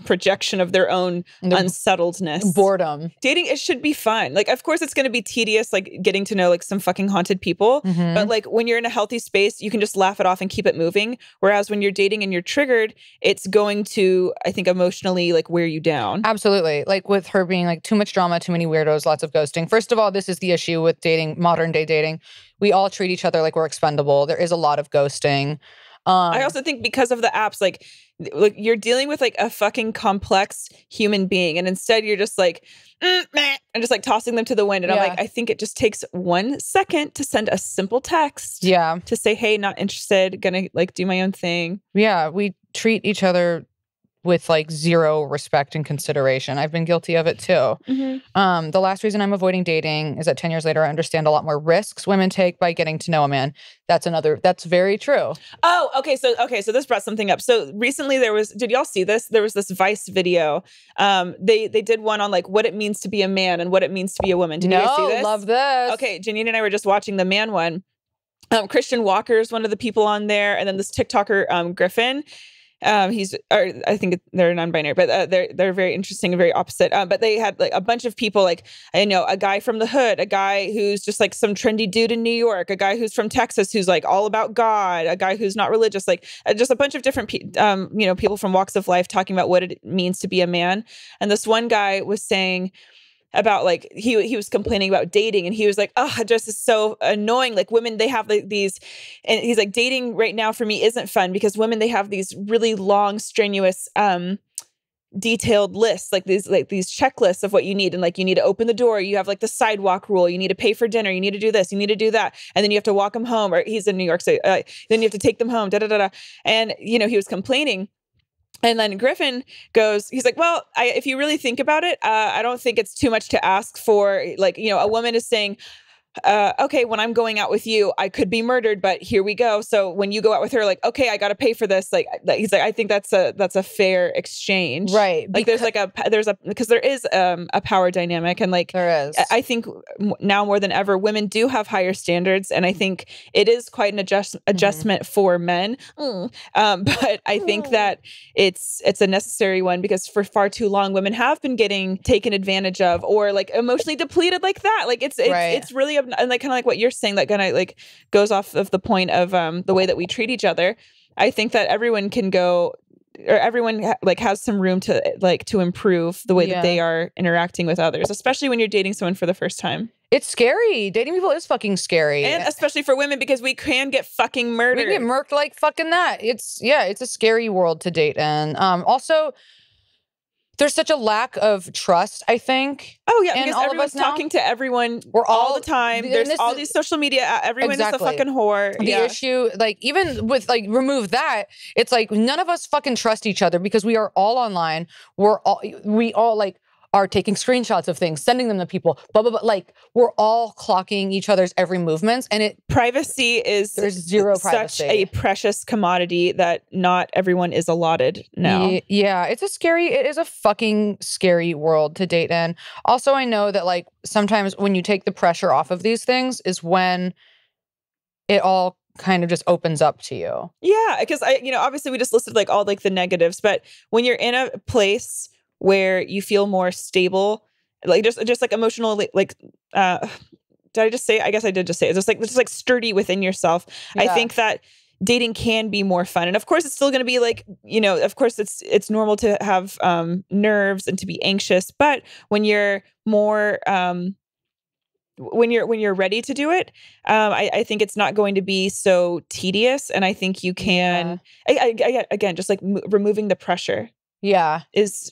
projection of their own the unsettledness. Boredom. Dating, it should be fun. Like, of course, it's going to be tedious, like, getting to know, like, some fucking haunted people. Mm-hmm. But, like, when you're in a healthy space, you can just laugh it off and keep it moving. Whereas when you're dating and you're triggered, it's going to, I think, emotionally, like, wear you down. Absolutely. Like, with her being, like, too much drama, too many weirdos, lots of ghosting. First of all, this is the issue with dating, modern-day dating. We all treat each other like we're expendable. There is a lot of ghosting. Um, I also think because of the apps, like, like you're dealing with like a fucking complex human being, and instead you're just like, mm, meh, and just like tossing them to the wind. And yeah. I'm like, I think it just takes one second to send a simple text. Yeah. To say, hey, not interested. Gonna like do my own thing. Yeah. We treat each other with like zero respect and consideration. I've been guilty of it too. Mm-hmm. Um, the last reason I'm avoiding dating is that ten years later, I understand a lot more risks women take by getting to know a man. That's another, that's very true. Oh, okay. So, okay. So this brought something up. So recently there was, did y'all see this? There was this Vice video. Um, they, they did one on like what it means to be a man and what it means to be a woman. Did no, you guys see this? Love this. Okay. Janine and I were just watching the man one. Um, Christian Walker is one of the people on there. And then this TikToker, um, Griffin. Um, he's, or I think they're non-binary, but uh, they're they're very interesting and very opposite. Uh, but they had like a bunch of people, like I know a guy from the hood, a guy who's just like some trendy dude in New York, a guy who's from Texas who's like all about God, a guy who's not religious, like uh, just a bunch of different pe um, you know, people from walks of life talking about what it means to be a man. And this one guy was saying about like, he he was complaining about dating, and he was like, oh, it just is so annoying. Like women, they have like these, and he's like, dating right now for me isn't fun because women, they have these really long, strenuous, um, detailed lists, like these, like these checklists of what you need. And like, you need to open the door. You have like the sidewalk rule. You need to pay for dinner. You need to do this. You need to do that. And then you have to walk them home, or he's in New York. So uh, then you have to take them home. Da, da, da, da. And you know, he was complaining. And then Griffin goes, he's like, well, I, if you really think about it, uh, I don't think it's too much to ask for, like, you know, a woman is saying, uh, okay, when I'm going out with you, I could be murdered, but here we go. So when you go out with her, like, okay, I got to pay for this. Like, he's like, I think that's a, that's a fair exchange. Right. Like there's like a, there's a, because there is um, a power dynamic, and like, there is. I think now more than ever, women do have higher standards. And I think it is quite an adjust, adjustment mm-hmm. for men. Mm. Um, but I think that it's, it's a necessary one, because for far too long, women have been getting taken advantage of, or like emotionally depleted like that. Like it's, it's, right. it's really a and like kind of like what you're saying, that kind of like goes off of the point of um, the way that we treat each other. I think that everyone can go, or everyone ha like has some room to like to improve the way yeah. that they are interacting with others, especially when you're dating someone for the first time. It's scary. Dating people is fucking scary. And especially for women, because we can get fucking murdered. We get murked like fucking that. It's, yeah, it's a scary world to date in. Um, also, there's such a lack of trust, I think. Oh, yeah, because everyone's talking to everyone we're all, all the time. There's all these social media. Everyone exactly. is a fucking whore. The yeah. issue, like, even with, like, remove that, it's like none of us fucking trust each other, because we are all online. We're all, we all, like, are taking screenshots of things, sending them to people, blah, blah, blah. Like, we're all clocking each other's every movements, and it... Privacy is... There's zero privacy. Such a precious commodity that not everyone is allotted now. Yeah, it's a scary... It is a fucking scary world to date in. Also, I know that, like, sometimes when you take the pressure off of these things is when it all kind of just opens up to you. Yeah, because, I, you know, obviously we just listed, like, all, like, the negatives, but when you're in a place where you feel more stable, like just just like emotional, like uh did I just say it? I guess I did just say it. It's just like it's just like sturdy within yourself. Yeah. I think that dating can be more fun. And of course it's still going to be like, you know, of course it's it's normal to have um nerves and to be anxious, but when you're more um when you're when you're ready to do it, um, I, I think it's not going to be so tedious, and I think you can yeah. I, I, I, again, just like m removing the pressure. Yeah, is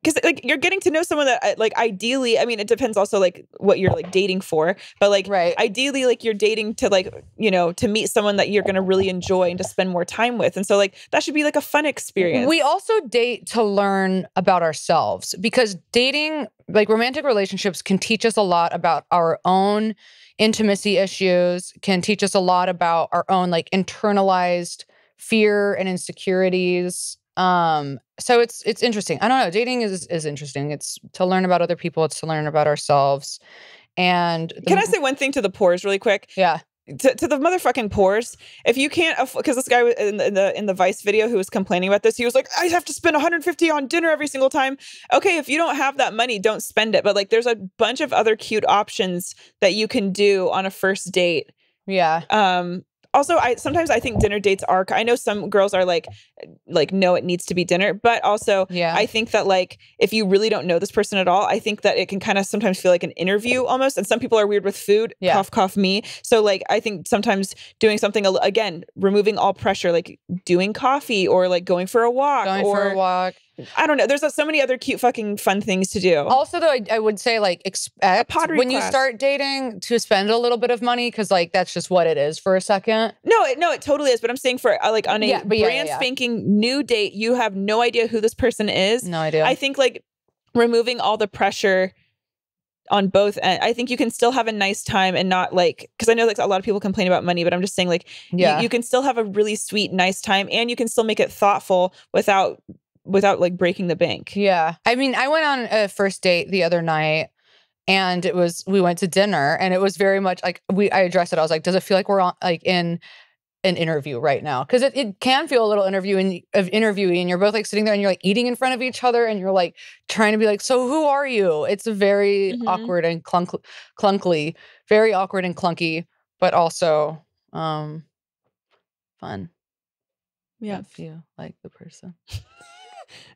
because like you're getting to know someone that like ideally, I mean, it depends also like what you're like dating for, but like right. ideally, like you're dating to like, you know, to meet someone that you're going to really enjoy and to spend more time with. And so like that should be like a fun experience. We also date to learn about ourselves, because dating, like romantic relationships, can teach us a lot about our own intimacy issues, can teach us a lot about our own like internalized fear and insecurities. Um, so it's, it's interesting. I don't know. Dating is, is interesting. It's to learn about other people. It's to learn about ourselves. And can I say one thing to the pores really quick? Yeah. To, to the motherfucking pores, if you can't, because this guy in the, in the in the Vice video who was complaining about this, he was like, I have to spend a hundred fifty on dinner every single time. Okay, if you don't have that money, don't spend it. But like, there's a bunch of other cute options that you can do on a first date. Yeah. Um, Also, I sometimes I think dinner dates are, I know some girls are like, like, no, it needs to be dinner. But also, yeah. I think that like, if you really don't know this person at all, I think that it can kind of sometimes feel like an interview almost. And some people are weird with food, yeah. cough, cough me. So like, I think sometimes doing something, again, removing all pressure, like doing coffee or like going for a walk. Going or, for a walk. I don't know. There's so many other cute fucking fun things to do. Also, though, I, I would say, like, expect when class. you start dating to spend a little bit of money, because, like, that's just what it is for a second. No, it, no, it totally is. But I'm saying for, like, on a yeah, brand yeah, yeah, yeah. spanking new date, you have no idea who this person is. No idea. I think, like, removing all the pressure on both ends, I think you can still have a nice time and not, like, because I know, like, a lot of people complain about money, but I'm just saying, like, yeah. you, you can still have a really sweet, nice time, and you can still make it thoughtful without... without like breaking the bank. Yeah. I mean, I went on a first date the other night, and it was, we went to dinner, and it was very much like we, I addressed it. I was like, does it feel like we're on like in an interview right now, because it, it can feel a little interviewing of interviewing, and you're both like sitting there and you're like eating in front of each other and you're like trying to be like, so who are you? It's a very mm-hmm. awkward and clunky, clunkly, very awkward and clunky, but also um, fun. Yeah, if you like the person.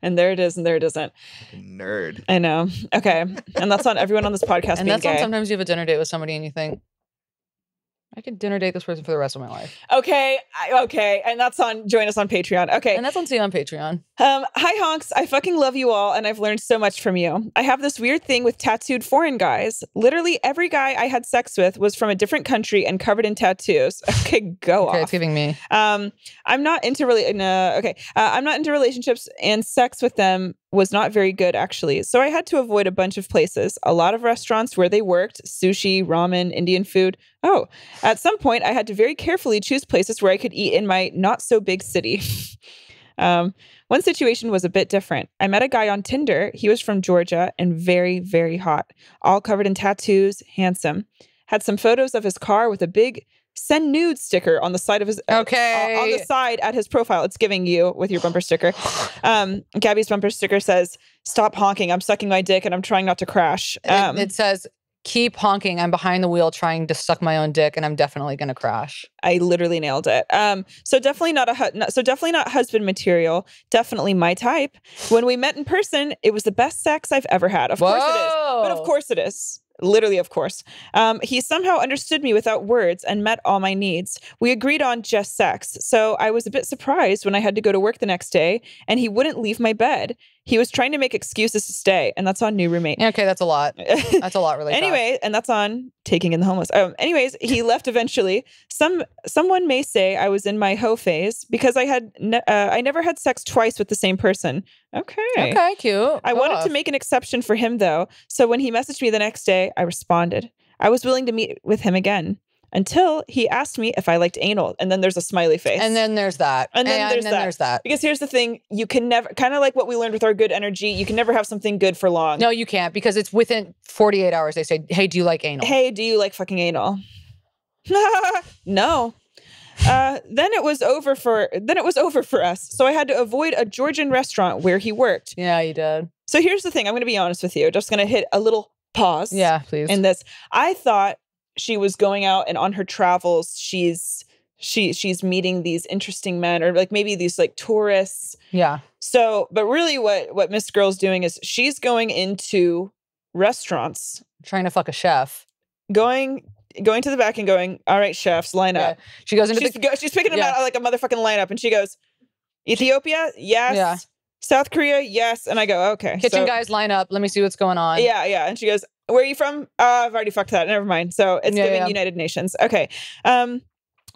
And there it is, and there it isn't. Nerd. I know. Okay, and that's on everyone on this podcast. And being that's gay. On sometimes you have a dinner date with somebody and you think, I could dinner date this person for the rest of my life. Okay. I, okay. And that's on, join us on Patreon. Okay. And that's on, see on Patreon. Um, hi, honks. I fucking love you all, and I've learned so much from you. I have this weird thing with tattooed foreign guys. Literally every guy I had sex with was from a different country and covered in tattoos. Okay, go okay, off. It's giving me. Um, I'm not into really, no, okay. Uh, I'm not into relationships, and sex with them was not very good, actually. So I had to avoid a bunch of places. A lot of restaurants where they worked, sushi, ramen, Indian food. Oh, at some point I had to very carefully choose places where I could eat in my not so big city. um, one situation was a bit different. I met a guy on Tinder. He was from Georgia and very, very hot, all covered in tattoos, handsome. Had some photos of his car with a big send nude sticker on the side of his okay uh, on the side at his profile. It's giving you with your bumper sticker. Um, Gabby's bumper sticker says, "Stop honking. I'm sucking my dick and I'm trying not to crash." Um, it, it says, "Keep honking. I'm behind the wheel trying to suck my own dick and I'm definitely going to crash." I literally nailed it. Um, so definitely not a hu no, so definitely not husband material. Definitely my type. When we met in person, it was the best sex I've ever had. Of Whoa. course it is. But of course it is. Literally, of course. Um, he somehow understood me without words and met all my needs. We agreed on just sex, so I was a bit surprised when I had to go to work the next day, and he wouldn't leave my bed. He was trying to make excuses to stay, and that's on new roommate. Okay, that's a lot. That's a lot, really. Anyway, and that's on taking in the homeless. Um, anyways, he left eventually. Some someone may say I was in my hoe phase because I had ne uh, I never had sex twice with the same person. Okay, okay, cute. I Go wanted off. to make an exception for him though, so when he messaged me the next day, I responded. I was willing to meet with him again. Until he asked me if I liked anal. And then there's a smiley face. And then there's that. And then, and there's, then that. there's that. Because here's the thing. You can never, kind of like what we learned with our good energy, you can never have something good for long. No, you can't. Because it's within forty-eight hours they say, hey, do you like anal? Hey, do you like fucking anal? No. Uh, then it was over for, then it was over for us. So I had to avoid a Georgian restaurant where he worked. Yeah, you did. So here's the thing. I'm going to be honest with you. Just going to hit a little pause. Yeah, please. In this. I thought she was going out and on her travels, she's she she's meeting these interesting men or like maybe these like tourists. Yeah. So, but really what what Miss Girl's doing is she's going into restaurants. Trying to fuck a chef. Going going to the back and going, all right, chefs, line up. Yeah. She goes into she's, the, go, she's picking them yeah. out like a motherfucking lineup and she goes, Ethiopia? Yes. Yeah. South Korea? Yes. And I go, okay. Kitchen so, guys line up. Let me see what's going on. Yeah, yeah. And she goes, where are you from? Uh, I've already fucked that. Never mind. So it's yeah, giving yeah. United Nations. Okay. Um,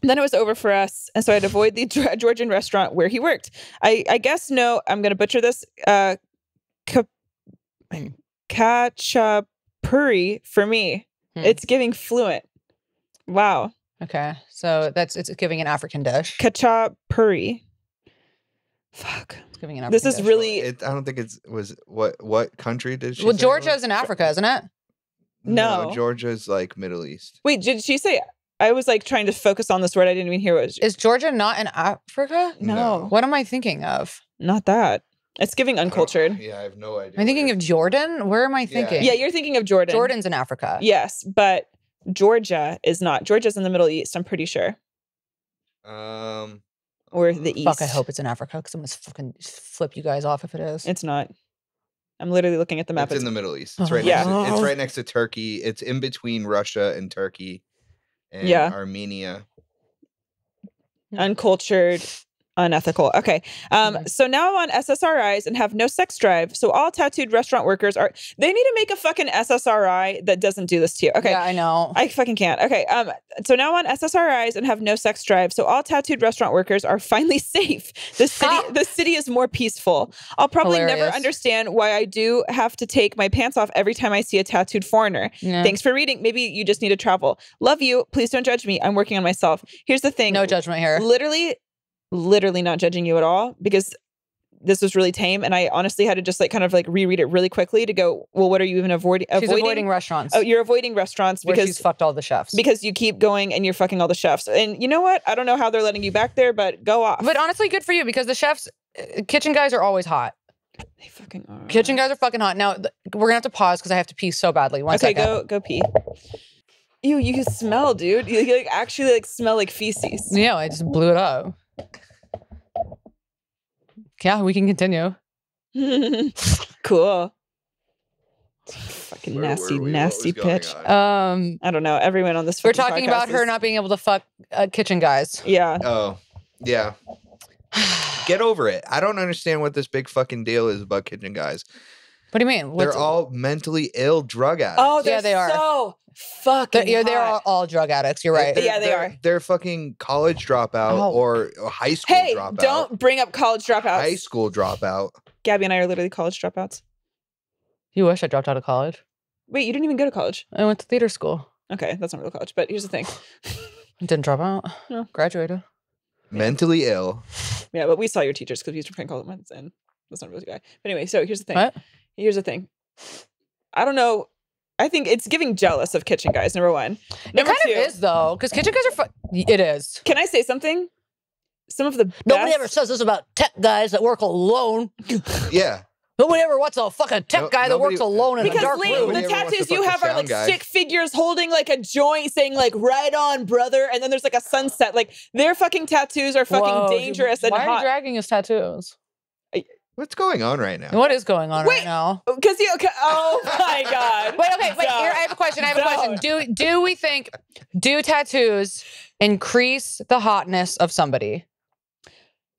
then it was over for us. And so I'd avoid the Georgian restaurant where he worked. I, I guess, no, I'm going to butcher this. Uh, Kachapuri for me. Hmm. It's giving fluent. Wow. Okay. So that's, it's giving an African dish. Kachapuri. Fuck. Giving an African this is dish. really. It, I don't think it's was what what country did she? Well, say Georgia is in Africa, isn't it? No, no, Georgia is like Middle East. Wait, did she say? I was like trying to focus on this word. I didn't even hear what. She... Is Georgia not in Africa? No. no. What am I thinking of? Not that. It's giving uncultured. Oh, yeah, I have no idea. I'm thinking of Jordan. Where am I thinking? Yeah. yeah, you're thinking of Jordan. Jordan's in Africa. Yes, but Georgia is not. Georgia's in the Middle East. I'm pretty sure. Um. Or the Fuck, east. Fuck, I hope it's in Africa because I'm going to fucking flip you guys off if it is. It's not. I'm literally looking at the map. It's, it's in the Middle East. It's right, oh, next yeah. to, it's right next to Turkey. It's in between Russia and Turkey and yeah. Armenia. Uncultured, unethical. Okay. Um, okay. So now I'm on S S R Is and have no sex drive. So all tattooed restaurant workers are... They need to make a fucking S S R I that doesn't do this to you. Okay. Yeah, I know. I fucking can't. Okay. Um, so now on S S R Is and have no sex drive. So all tattooed restaurant workers are finally safe. The city, ah. the city is more peaceful. I'll probably Hilarious. never understand why I do have to take my pants off every time I see a tattooed foreigner. Yeah. Thanks for reading. Maybe you just need to travel. Love you. Please don't judge me. I'm working on myself. Here's the thing. No judgment here. Literally... Literally not judging you at all because this was really tame. And I honestly had to just like kind of like reread it really quickly to go, well, what are you even avoiding? She's avoiding, avoiding restaurants. Oh, you're avoiding restaurants because where she's fucked all the chefs. Because you keep going and you're fucking all the chefs. And you know what? I don't know how they're letting you back there, but go off. But honestly, good for you, because the chefs, kitchen guys are always hot. They fucking are. Kitchen guys are fucking hot. Now, we're gonna have to pause because I have to pee so badly. One okay, second. go go pee. Ew, you can smell, dude. You like, actually like smell like feces. Yeah, I just blew it up. Yeah, we can continue. Cool. Fucking where, nasty, where nasty pitch. Um, I don't know. Everyone on this. We're talking about is... her not being able to fuck uh, kitchen guys. Yeah. Oh, yeah. Get over it. I don't understand what this big fucking deal is about kitchen guys. What do you mean? What's they're all it? mentally ill drug addicts. Oh, yeah, they are. So fucking they're, yeah, they're all, all drug addicts. You're right. They're, yeah, they they're, are. They're fucking college dropout oh. or high school hey, dropout. Hey, don't bring up college dropouts. High school dropout. Gabby and I are literally college dropouts. You wish I dropped out of college. Wait, you didn't even go to college. I went to theater school. Okay, that's not real college, but here's the thing. Didn't drop out. No. Graduated. Mentally ill. Yeah, but we saw your teachers because we used to prank all the months in. That's not really a guy. But anyway, so here's the thing. What? Here's the thing. I don't know. I think it's giving jealous of kitchen guys, number one. Number it kind two, of is, though, because kitchen guys are... It is. Can I say something? Some of the best... Nobody ever says this about tech guys that work alone. Yeah. Nobody ever wants a fucking tech no, guy that nobody, works alone in a dark Lee, room. Because the tattoos you have are like guy. stick figures holding like a joint saying like, right on, brother. And then there's like a sunset. Like their fucking tattoos are fucking Whoa, dangerous dude, and hot. Why are you dragging his tattoos? What's going on right now? What is going on wait, right now? Because you, okay, oh my God. wait, okay, wait, no. here, I have a question, I have a no. question. Do, do we think, do tattoos increase the hotness of somebody?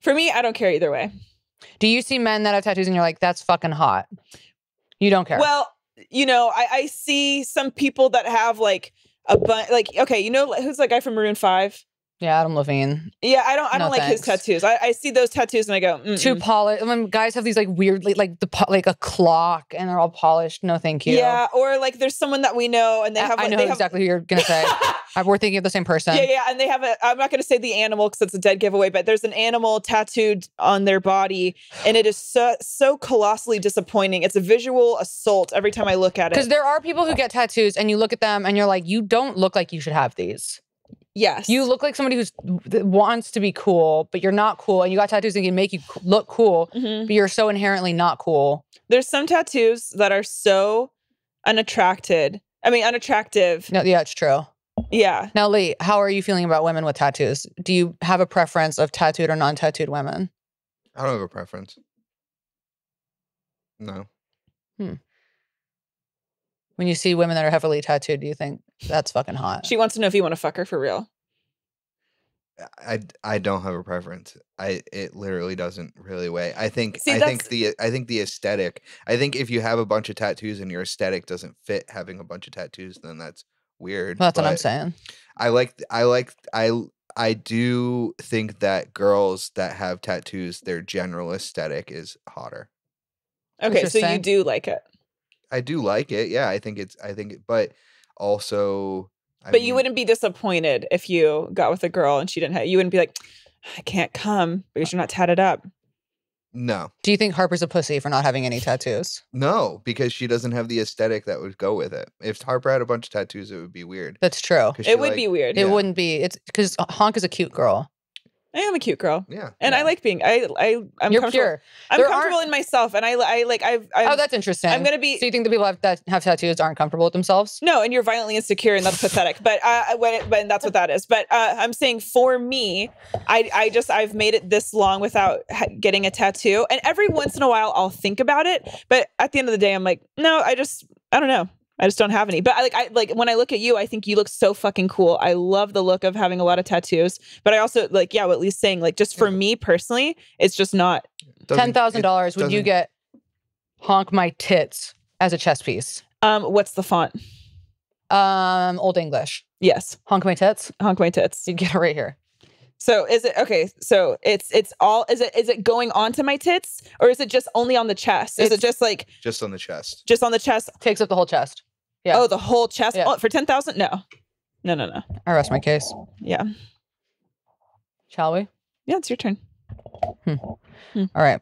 For me, I don't care either way. Do you see men that have tattoos and you're like, that's fucking hot? You don't care? Well, you know, I, I see some people that have like a bunch, like, okay, you know, who's that guy from Maroon five? Yeah, Adam Levine. Yeah, I don't I no don't like thanks. his tattoos. I, I see those tattoos and I go, mm-mm. Too polished. When I mean, guys have these like weirdly, like the like a clock and they're all polished. No, thank you. Yeah, or like there's someone that we know and they have- I, like, I know they exactly have... who you're going to say. We're thinking of the same person. Yeah, yeah, and they have a, I'm not going to say the animal because it's a dead giveaway, but there's an animal tattooed on their body and it is so, so colossally disappointing. It's a visual assault every time I look at it. Because there are people who get tattoos and you look at them and you're like, you don't look like you should have these. Yes. You look like somebody who wants to be cool, but you're not cool. And you got tattoos that can make you look cool, mm-hmm. but you're so inherently not cool. There's some tattoos that are so unattracted. I mean, unattractive. No, yeah, it's true. Yeah. Now, Lee, how are you feeling about women with tattoos? Do you have a preference of tattooed or non-tattooed women? I don't have a preference. No. Hmm. When you see women that are heavily tattooed, do you think that's fucking hot? She wants to know if you want to fuck her for real. I, I don't have a preference. I it literally doesn't really weigh. I think see, I think the I think the aesthetic. I think if you have a bunch of tattoos and your aesthetic doesn't fit having a bunch of tattoos, then that's weird. Well, that's but what I'm saying. I like I like I I do think that girls that have tattoos, their general aesthetic is hotter. Okay, so you do like it. I do like it. Yeah, I think it's, I think, it, but also. I but mean, you wouldn't be disappointed if you got with a girl and she didn't have, you wouldn't be like, I can't come because you're not tatted up. No. Do you think Harper's a pussy for not having any tattoos? No, because she doesn't have the aesthetic that would go with it. If Harper had a bunch of tattoos, it would be weird. That's true. It would like, be weird. Yeah. It wouldn't be. It's because Honk is a cute girl. I am a cute girl. Yeah. And yeah. I like being, I, I, I'm You're comfortable. Pure. I'm there comfortable in myself. And I, I like, I've, I've. Oh, that's interesting. I'm going to be. So you think the people have, that have tattoos aren't comfortable with themselves? No. And you're violently insecure and that's pathetic. But, uh, when it, but that's what that is. But uh, I'm saying for me, I, I just, I've made it this long without ha getting a tattoo. And every once in a while I'll think about it. But at the end of the day, I'm like, no, I just, I don't know. I just don't have any. But I like I like when I look at you, I think you look so fucking cool. I love the look of having a lot of tattoos. But I also like, yeah, well, at least saying like just for me personally, it's just not ten thousand dollars. Would you get Honk My Tits as a chest piece? Um, what's the font? Um, Old English. Yes. Honk My Tits. Honk My Tits. You get it right here. So is it okay? So it's it's all is it is it going onto my tits or is it just only on the chest? Is it's, it just like just on the chest? Just on the chest. Takes up the whole chest. Yeah. Oh, the whole chest yeah. oh, for ten thousand? No, no, no, no. I rest my case. Yeah. Shall we? Yeah, it's your turn. Hmm. Hmm. All right.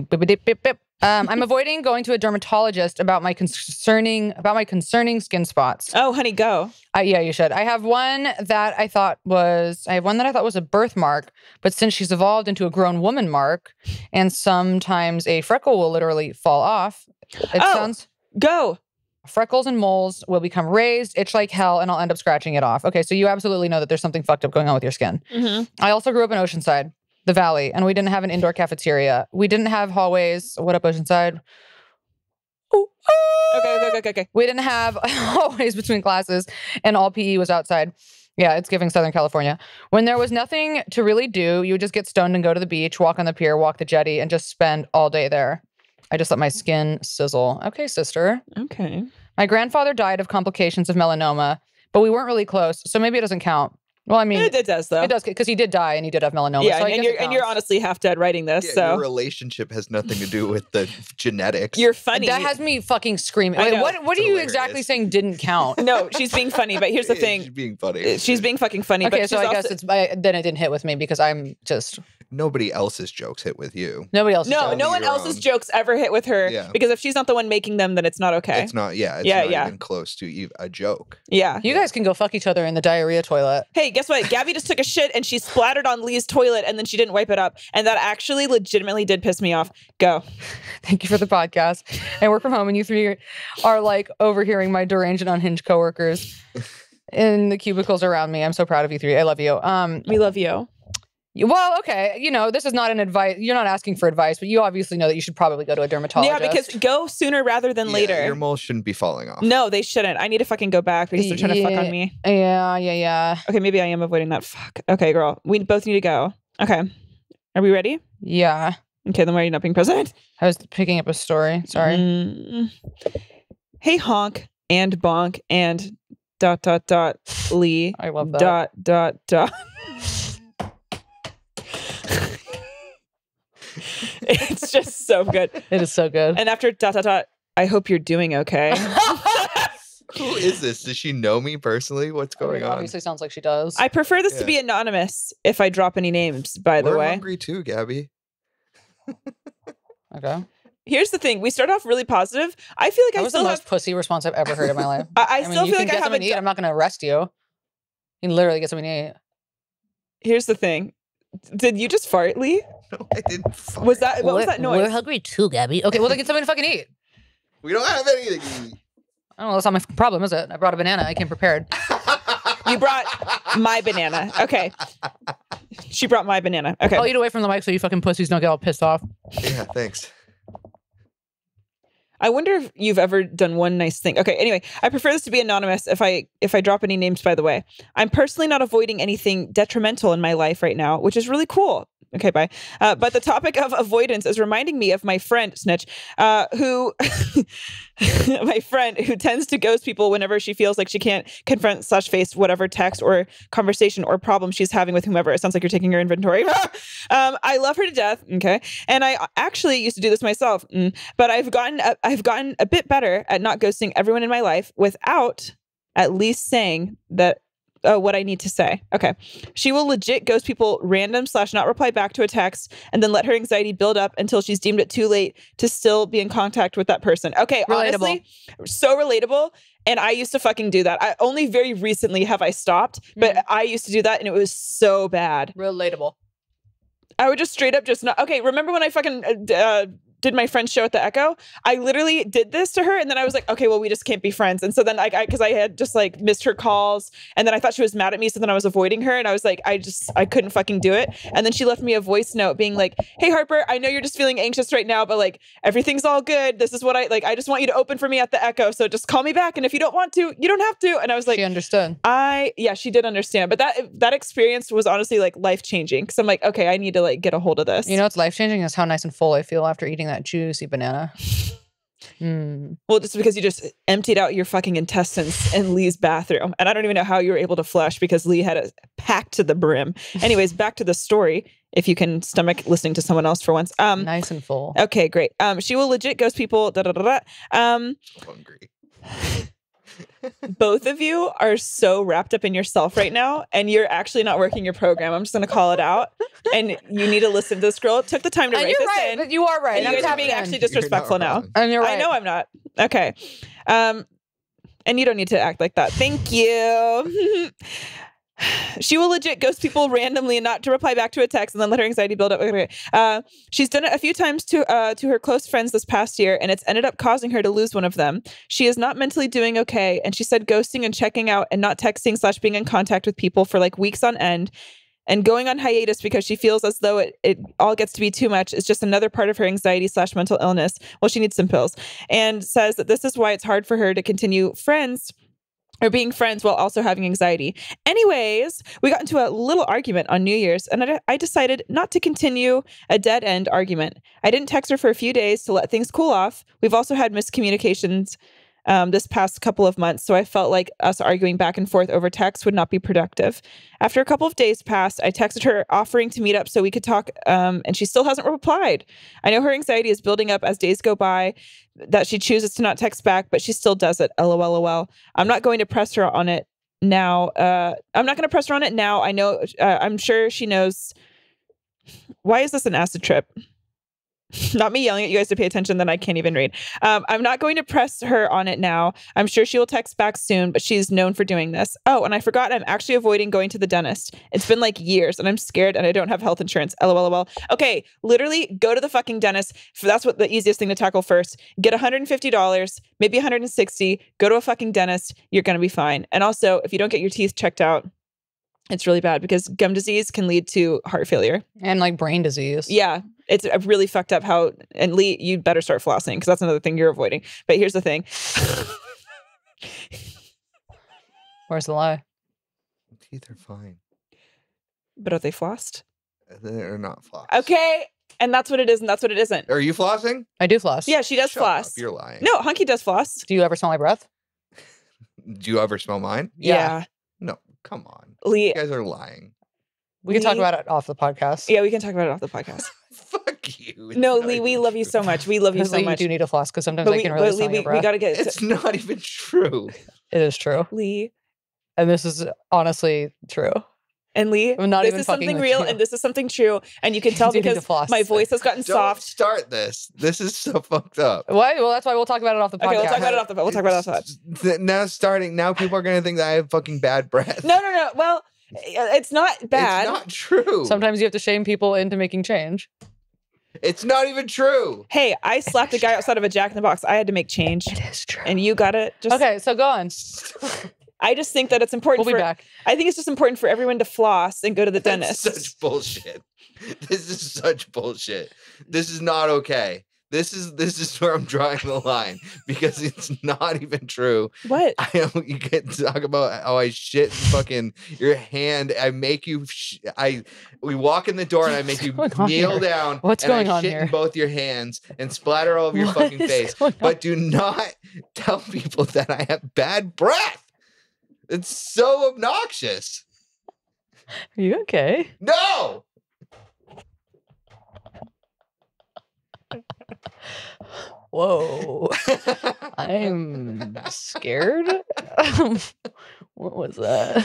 Beep, beep, beep, beep, beep. Um, I'm avoiding going to a dermatologist about my concerning about my concerning skin spots. Oh, honey, go. Uh, yeah, you should. I have one that I thought was I have one that I thought was a birthmark, but since she's evolved into a grown woman mark, and sometimes a freckle will literally fall off. It oh, sounds go. Freckles and moles will become raised, itch like hell, and I'll end up scratching it off. Okay, so you absolutely know that there's something fucked up going on with your skin. Mm-hmm. I also grew up in Oceanside, the Valley, and we didn't have an indoor cafeteria. We didn't have hallways. What up, Oceanside? Ooh, ah! Okay, okay, okay, okay. We didn't have hallways between classes, and all P E was outside. Yeah, it's giving Southern California. When there was nothing to really do, you would just get stoned and go to the beach, walk on the pier, walk the jetty, and just spend all day there. I just let my skin sizzle. Okay, sister. Okay. My grandfather died of complications of melanoma, but we weren't really close, so maybe it doesn't count. Well, I mean, it, it does though. It does, because he did die and he did have melanoma. Yeah, so and, and you're and you're honestly half dead writing this. Yeah, so your relationship has nothing to do with the genetics. You're funny. That has me fucking screaming. Wait, what what it's are hilarious. You exactly saying? Didn't count. No, she's being funny. But here's the thing. She's being funny. She's being fucking funny. Okay, but so I also... guess it's I, then it didn't hit with me because I'm just. Nobody else's jokes hit with you. Nobody else's No, jokes. No one else's own. Jokes ever hit with her. Yeah. Because if she's not the one making them, then it's not okay. It's not, yeah. It's yeah, not yeah. even close to a joke. Yeah. You yeah. guys can go fuck each other in the diarrhea toilet. Hey, guess what? Gabby just took a shit and she splattered on Lee's toilet and then she didn't wipe it up. And that actually legitimately did piss me off. Go. Thank you for the podcast. I work from home and you three are like overhearing my deranged and unhinged coworkers in the cubicles around me. I'm so proud of you three. I love you. Um, We love you. Well, okay, you know, this is not an advice. You're not asking for advice, but you obviously know that you should probably go to a dermatologist. Yeah, because go sooner rather than yeah, later. Your moles shouldn't be falling off. No, they shouldn't. I need to fucking go back because they're trying yeah, to fuck on me. Yeah, yeah, yeah. Okay, maybe I am avoiding that. Fuck. Okay, girl. We both need to go. Okay. Are we ready? Yeah. Okay, then why are you not being present? I was picking up a story. Sorry. Mm. Hey, honk and bonk and dot, dot, dot, Lee. I love that. Dot, dot, dot. It's just so good. It is so good. And after dot, dot, dot, I hope you're doing okay. Who is this? Does she know me personally? What's going on? Obviously sounds like she does. I prefer this yeah. to be anonymous if I drop any names, by We're the way. I'm hungry too, Gabby. Okay. Here's the thing. We start off really positive. I feel like that I was still the most have... pussy response I've ever heard in my life. I, I, I mean, still you feel can like get I haven't... Eat. I'm not going to arrest you. You can literally get something to eat. Here's the thing. Did you just fart, Lee? No, I didn't fart. Was that, what we're, was that noise? We're hungry too, Gabby. Okay, well, then get something to fucking eat. We don't have anything to eat. I don't know, that's not my problem, is it? I brought a banana. I came prepared. You brought my banana. Okay. She brought my banana. Okay. I'll eat away from the mic so you fucking pussies don't get all pissed off. Yeah, thanks. I wonder if you've ever done one nice thing. Okay, anyway, I prefer this to be anonymous if I if I drop any names, by the way. I'm personally not avoiding anything detrimental in my life right now, which is really cool. Okay, bye. Uh, but the topic of avoidance is reminding me of my friend, Snitch, uh, who, my friend who tends to ghost people whenever she feels like she can't confront slash face whatever text or conversation or problem she's having with whomever. It sounds like you're taking your inventory. um, I love her to death. Okay. And I actually used to do this myself, but I've gotten, a, I've gotten a bit better at not ghosting everyone in my life without at least saying that Oh, what I need to say. Okay. She will legit ghost people random slash not reply back to a text and then let her anxiety build up until she's deemed it too late to still be in contact with that person. Okay. Relatable. Honestly, so relatable. And I used to fucking do that. I only very recently have I stopped, but mm. I used to do that and it was so bad. Relatable. I would just straight up just not. Okay. Remember when I fucking, uh, did my friend's show at the Echo? I literally did this to her and then I was like, okay, well, we just can't be friends. And so then I, because I, I had just like missed her calls and then I thought she was mad at me. So then I was avoiding her and I was like, I just, I couldn't fucking do it. And then she left me a voice note being like, hey Harper, I know you're just feeling anxious right now, but like everything's all good. This is what I like. I just want you to open for me at the Echo. So just call me back. And if you don't want to, you don't have to. And I was like, she understood. I, yeah, she did understand. But that, that experience was honestly like life-changing. Cause I'm like, okay, I need to like get a hold of this. You know, what's life-changing is how nice and full I feel after eating that juicy banana. Mm. Well, just because you just emptied out your fucking intestines in Lee's bathroom. And I don't even know how you were able to flush because Lee had it packed to the brim. Anyways, back to the story. If you can stomach listening to someone else for once. Um, nice and full. Okay, great. Um, she will legit ghost people. Da, da, da, da. Um, I'm hungry. both of you are so wrapped up in yourself right now, and you're actually not working your program. I'm just going to call it out. And you need to listen to this girl. It took the time to and write this right, in. But you are right. And you guys are being actually disrespectful now. And you're right. I know I'm not. Okay. Um, and you don't need to act like that. Thank you. She will legit ghost people randomly and not to reply back to a text and then let her anxiety build up. Uh, she's done it a few times to uh, to her close friends this past year, and it's ended up causing her to lose one of them. She is not mentally doing okay, and she said ghosting and checking out and not texting slash being in contact with people for like weeks on end and going on hiatus because she feels as though it, it all gets to be too much. It's just another part of her anxiety slash mental illness. Well, she needs some pills, and says that this is why it's hard for her to continue friends or being friends while also having anxiety. Anyways, we got into a little argument on New Year's, and I, I decided not to continue a dead-end argument. I didn't text her for a few days to let things cool off. We've also had miscommunications um, this past couple of months, so I felt like us arguing back and forth over text would not be productive. After a couple of days passed, I texted her offering to meet up so we could talk, um, and she still hasn't replied. I know her anxiety is building up as days go by, that she chooses to not text back, but she still does it. LOLOL. I'm not going to press her on it now. Uh, I'm not going to press her on it now. I know, uh, I'm sure she knows. Why is this an acid trip? Not me yelling at you guys to pay attention, then I can't even read. Um, I'm not going to press her on it now. I'm sure she will text back soon, but she's known for doing this. Oh, and I forgot I'm actually avoiding going to the dentist. It's been like years and I'm scared and I don't have health insurance. LOLOL. Okay, literally go to the fucking dentist. That's what the easiest thing to tackle first. Get one hundred fifty dollars, maybe one hundred sixty dollars. Go to a fucking dentist. You're going to be fine. And also, if you don't get your teeth checked out, it's really bad because gum disease can lead to heart failure. And like brain disease. Yeah. It's really fucked up how, and Lee, you'd better start flossing because that's another thing you're avoiding. But here's the thing. Where's the lie? Teeth are fine. But are they flossed? They're not flossed. Okay. And that's what it is and that's what it isn't. Are you flossing? I do floss. Yeah, she does Shut floss. Up, you're lying. No, Hunky does floss. Do you ever smell my breath? Do you ever smell mine? Yeah. yeah. No, come on. Lee. You guys are lying. We Lee? can talk about it off the podcast. Yeah, we can talk about it off the podcast. Fuck you. No, Lee, we love true. you so much. We love you so Lee, much. You do need a floss because sometimes but I we, can really smell your breath. We gotta get it's to not even true. It is true. Lee. And this is honestly true. And Lee, I'm not this even is something real you. and this is something true. And you can tell you because my voice has gotten Don't soft. start this. This is so fucked up. Why? Well, that's why we'll talk about it off the podcast. Okay, we'll talk about it off the podcast. We'll talk about it off the podcast. Now starting, now people are going to think that I have fucking bad breath. No, no, no. Well, it's not bad. It's not true. Sometimes you have to shame people into making change. It's not even true. Hey, I slapped a guy outside of a Jack in the Box. I had to make change. It is true. And you got it. Just... Okay, so go on. I just think that it's important. We'll be for, back. I think it's just important for everyone to floss and go to the dentist. That's such bullshit. This is such bullshit. This is not okay. This is this is where I'm drawing the line because it's not even true. What? I am, you can talk about how I shit fucking your hand. I make you. Sh I we walk in the door and I make What's you kneel here? down. What's and going I on shit here? In both your hands and splatter all over your what fucking face. But do not tell people that I have bad breath. It's so obnoxious. Are you okay? No. Whoa. I'm scared. What was that?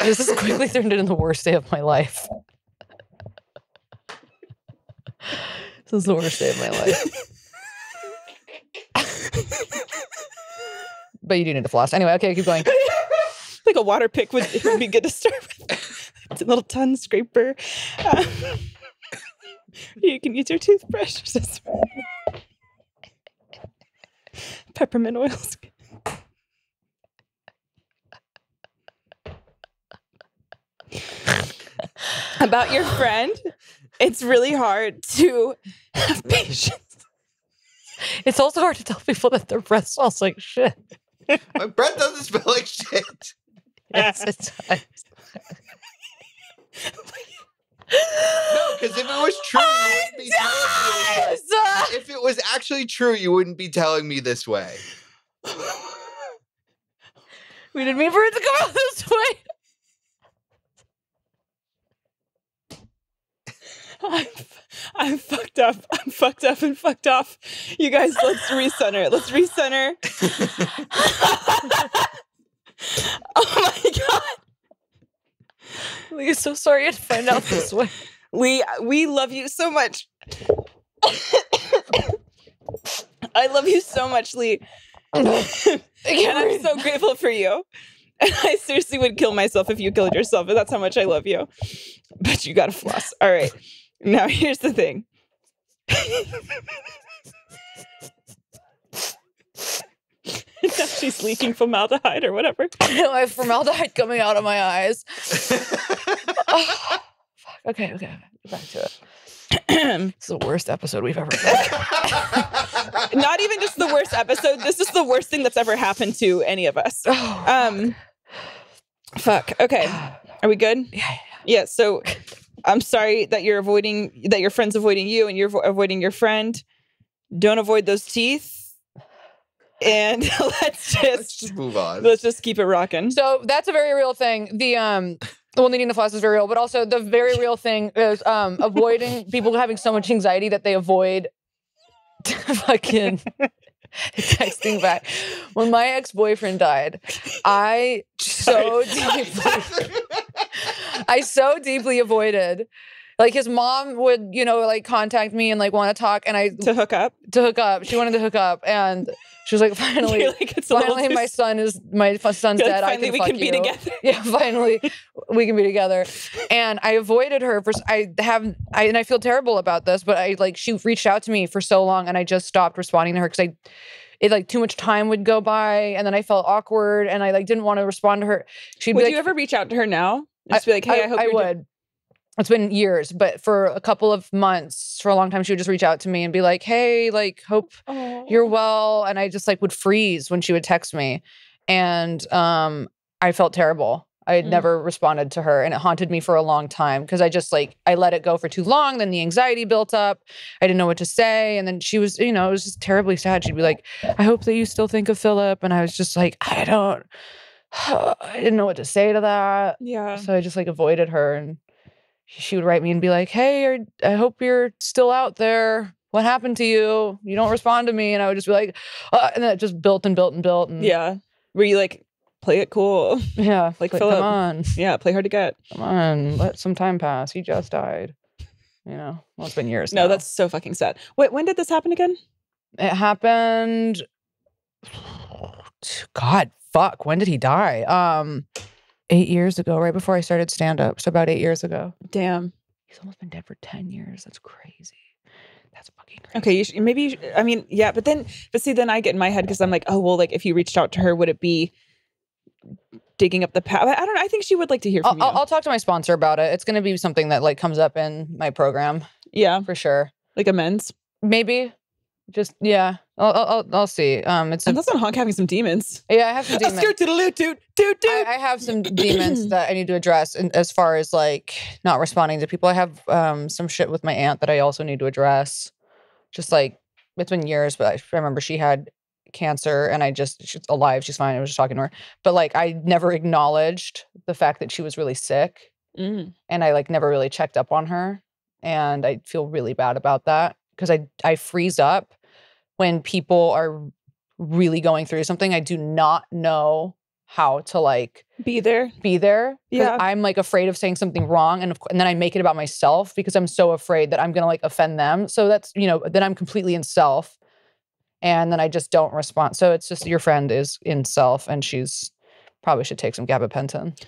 This has quickly turned into the worst day of my life. This is the worst day of my life. But you do need to floss. Anyway, okay, keep going. Like a water pick would, would be good to start with. It's a little tongue scraper. Um, you can use your toothbrush. Peppermint oils. About your friend, it's really hard to have patience. It's also hard to tell people that their breath smells like shit. My breath doesn't smell like shit. Yes, it does. No, because if it was true, you wouldn't be telling me this way. If it was actually true, you wouldn't be telling me this way. We didn't mean for it to come out this way. I'm, I'm fucked up. I'm fucked up and fucked off. You guys, let's recenter. Let's recenter. Oh my God. Lee is so sorry I had to find out this way. Lee, we love you so much. I love you so much, Lee. And I'm so grateful for you. And I seriously would kill myself if you killed yourself, but that's how much I love you. But you gotta floss. All right. Now here's the thing. Now she's leaking formaldehyde or whatever. No, I have formaldehyde coming out of my eyes. Oh, fuck. Okay, okay. Get back to it. It's the worst episode we've ever done. Not even just the worst episode. This is the worst thing that's ever happened to any of us. Oh, um, fuck. fuck. Okay. Are we good? Yeah, yeah. Yeah. So I'm sorry that you're avoiding, that your friend's avoiding you and you're vo avoiding your friend. Don't avoid those teeth. And let's just, let's just move on. Let's just keep it rocking. So that's a very real thing. The, um, Well, needing to floss is very real, but also the very real thing is um, avoiding people having so much anxiety that they avoid fucking texting back. When my ex-boyfriend died, I so deeply, I so deeply avoided. Like his mom would, you know, like contact me and like want to talk, and I to hook up, to hook up. She wanted to hook up, and she was like, "Finally, like, finally, my son is my son's dead. Like, finally, I can we fuck can you. be together. Yeah, finally, we can be together." And I avoided her for. I have, I and I feel terrible about this, but I like she reached out to me for so long, and I just stopped responding to her because I, it like too much time would go by, and then I felt awkward, and I like didn't want to respond to her. She'd would be like, you ever reach out to her now? Just I, be like, "Hey, I, I hope I you're would." It's been years, but for a couple of months, for a long time, she would just reach out to me and be like, hey, like, hope Aww. you're well. And I just like would freeze when she would text me. And um, I felt terrible. I had mm. never responded to her. And it haunted me for a long time because I just like, I let it go for too long. Then the anxiety built up. I didn't know what to say. And then she was, you know, it was just terribly sad. She'd be like, I hope that you still think of Philip. And I was just like, I don't, I didn't know what to say to that. Yeah. So I just like avoided her and she would write me and be like, hey, I hope you're still out there. What happened to you? You don't respond to me. And I would just be like, uh, and then it just built and built and built. And yeah. Were you like, play it cool? Yeah. Like, like come on. Yeah. Play hard to get. Come on. Let some time pass. He just died. You know, well, it's been years. No, now. That's so fucking sad. Wait, when did this happen again? It happened. God, fuck. When did he die? Um, Eight years ago, right before I started stand-up. So about eight years ago. Damn. He's almost been dead for ten years. That's crazy. That's fucking crazy. Okay, you should, maybe, you should, I mean, yeah, but then, but see, then I get in my head because I'm like, oh, well, like, if you reached out to her, would it be digging up the past? I don't know. I think she would like to hear from I'll, you. I'll talk to my sponsor about it. It's going to be something that, like, comes up in my program. Yeah. For sure. Like amends? Maybe. Just, yeah. I'll, I'll, I'll see. Um, it's a, that's not Honk having some demons. Yeah, I have some demons. I, I have some demons that I need to address in, as far as like not responding to people. I have um, some shit with my aunt that I also need to address. Just like, it's been years, but I remember she had cancer and I just, she's alive, she's fine. I was just talking to her. But like, I never acknowledged the fact that she was really sick. Mm. And I like never really checked up on her. And I feel really bad about that because I, I freeze up. When people are really going through something, I do not know how to like be there. Be there. Yeah. I'm like afraid of saying something wrong. And, of, and then I make it about myself because I'm so afraid that I'm going to like offend them. So that's, you know, then I'm completely in self and then I just don't respond. So it's just your friend is in self and she's probably should take some gabapentin.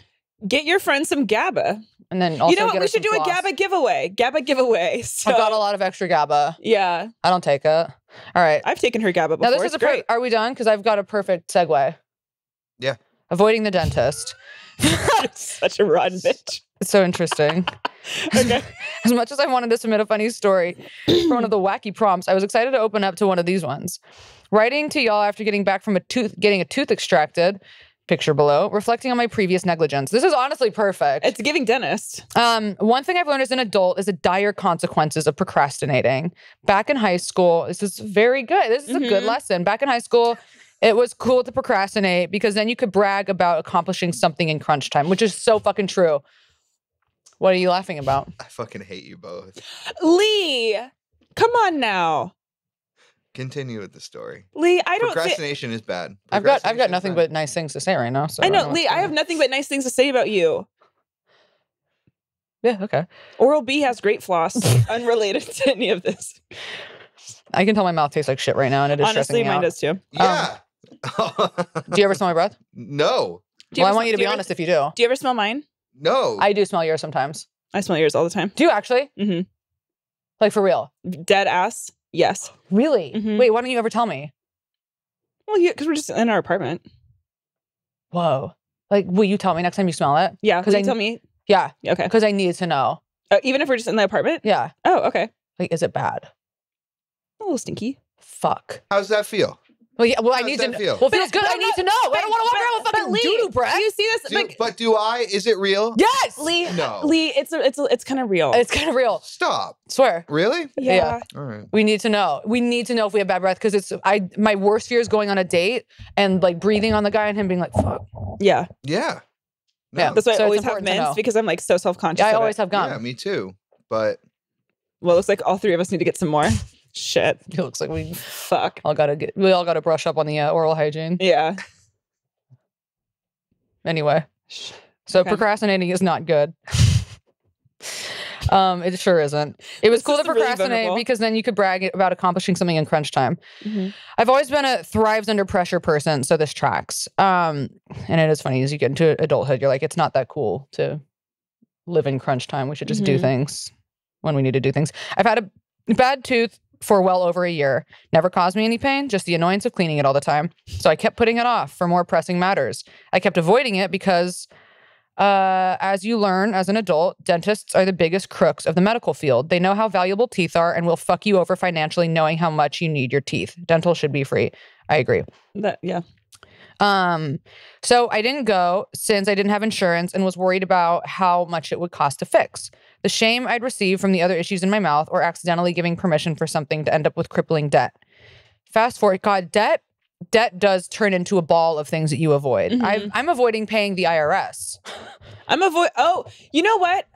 Get your friend some GABA. And then also, you know what? We should do floss. a GABA giveaway. GABA giveaway. So. I've got a lot of extra GABA. Yeah. I don't take it. All right. I've taken her GABA before. Now, this is a great. Are we done? Because I've got a perfect segue. Yeah. Avoiding the dentist. Such a rotten bitch. It's so interesting. Okay. As much as I wanted to submit a funny story for one of the wacky prompts, I was excited to open up to one of these ones. Writing to y'all after getting back from a tooth, getting a tooth extracted. Picture below, reflecting on my previous negligence. This is honestly perfect. It's giving dentist. Um, one thing I've learned as an adult is the dire consequences of procrastinating. Back in high school, this is very good. This is mm-hmm. a good lesson. Back in high school, it was cool to procrastinate because then you could brag about accomplishing something in crunch time, which is so fucking true. What are you laughing about? I fucking hate you both. Lee, come on now. Continue with the story. Lee, I don't Procrastination is bad. I've got I've got nothing but nice things to say right now. So I know, I Lee, I have nothing but nice things to say about you. Yeah, okay. Oral-B has great floss, unrelated to any of this. I can tell my mouth tastes like shit right now, and it is stressing me out. Honestly, mine does too. Um, yeah. Do you ever smell my breath? No. Well, I want you to be honest if you do. Do you ever smell mine? No. I do smell yours sometimes. I smell yours all the time. Do you actually? Mm-hmm. Like, for real? Dead ass, yes. Really? Mm-hmm. Wait, why don't you ever tell me? Well, yeah, because we're just in our apartment. Whoa. Like, will you tell me next time you smell it? Yeah, because you tell me. Yeah. Okay. Because I need to know. Uh, even if we're just in the apartment? Yeah. Oh, okay. Like, is it bad? A little stinky. Fuck. How's that feel? Well, yeah. Well, How's I need to. Feel? Well, it feels good. I need to know. But, I don't want to walk around with fucking Lee, doo-doo breath. Do you see this? Do, like, but do I? Is it real? Yes, Lee. No, Lee. It's a, it's a, it's kind of real. It's kind of real. Stop. Swear. Really? Yeah. yeah. All right. We need to know. We need to know if we have bad breath because it's. I my worst fear is going on a date and like breathing on the guy and him being like, fuck. Yeah. Yeah. No. Yeah. That's why so I always have mints because I'm like so self-conscious. Yeah, I always it. have gum. Yeah, me too. But well, it looks like all three of us need to get some more. Shit. It looks like we fuck. All gotta get, we all gotta brush up on the uh, oral hygiene. Yeah. Anyway, so okay. procrastinating is not good. um, it sure isn't. It was this cool to procrastinate really because then you could brag about accomplishing something in crunch time. Mm-hmm. I've always been a thrives under pressure person, so this tracks. Um, and it is funny as you get into adulthood, you're like, it's not that cool to live in crunch time. We should just mm-hmm. do things when we need to do things. I've had a bad tooth for well over a year. Never caused me any pain, just the annoyance of cleaning it all the time. So I kept putting it off for more pressing matters. I kept avoiding it because, uh, as you learn as an adult, dentists are the biggest crooks of the medical field. They know how valuable teeth are and will fuck you over financially knowing how much you need your teeth. Dental should be free. I agree. That, yeah. Um, so I didn't go since I didn't have insurance and was worried about how much it would cost to fix. The shame I'd receive from the other issues in my mouth or accidentally giving permission for something to end up with crippling debt. Fast forward, God, debt, debt does turn into a ball of things that you avoid. Mm-hmm. I've, I'm avoiding paying the I R S. I'm avoid. Oh, you know what?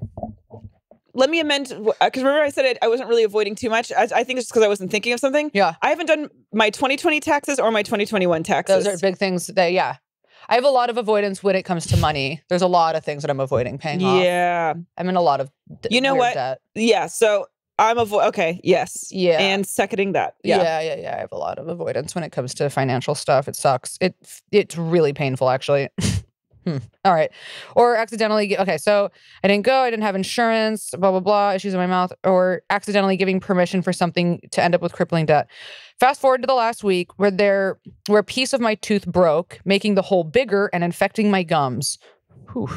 Let me amend, because remember I said it, I wasn't really avoiding too much. I, I think it's just because I wasn't thinking of something. Yeah. I haven't done my twenty twenty taxes or my twenty twenty-one taxes. Those are big things that, yeah. I have a lot of avoidance when it comes to money. There's a lot of things that I'm avoiding paying off. Yeah. I'm in a lot of d You know what? Debt. Yeah, so I'm avoid. Okay, yes. Yeah. And seconding that. Yeah. yeah, yeah, yeah. I have a lot of avoidance when it comes to financial stuff. It sucks. It, it's really painful, actually. Hmm. All right. Or accidentally, get, okay, so I didn't go, I didn't have insurance, blah, blah, blah, issues in my mouth, or accidentally giving permission for something to end up with crippling debt. Fast forward to the last week where, there, where a piece of my tooth broke, making the hole bigger and infecting my gums. Whew.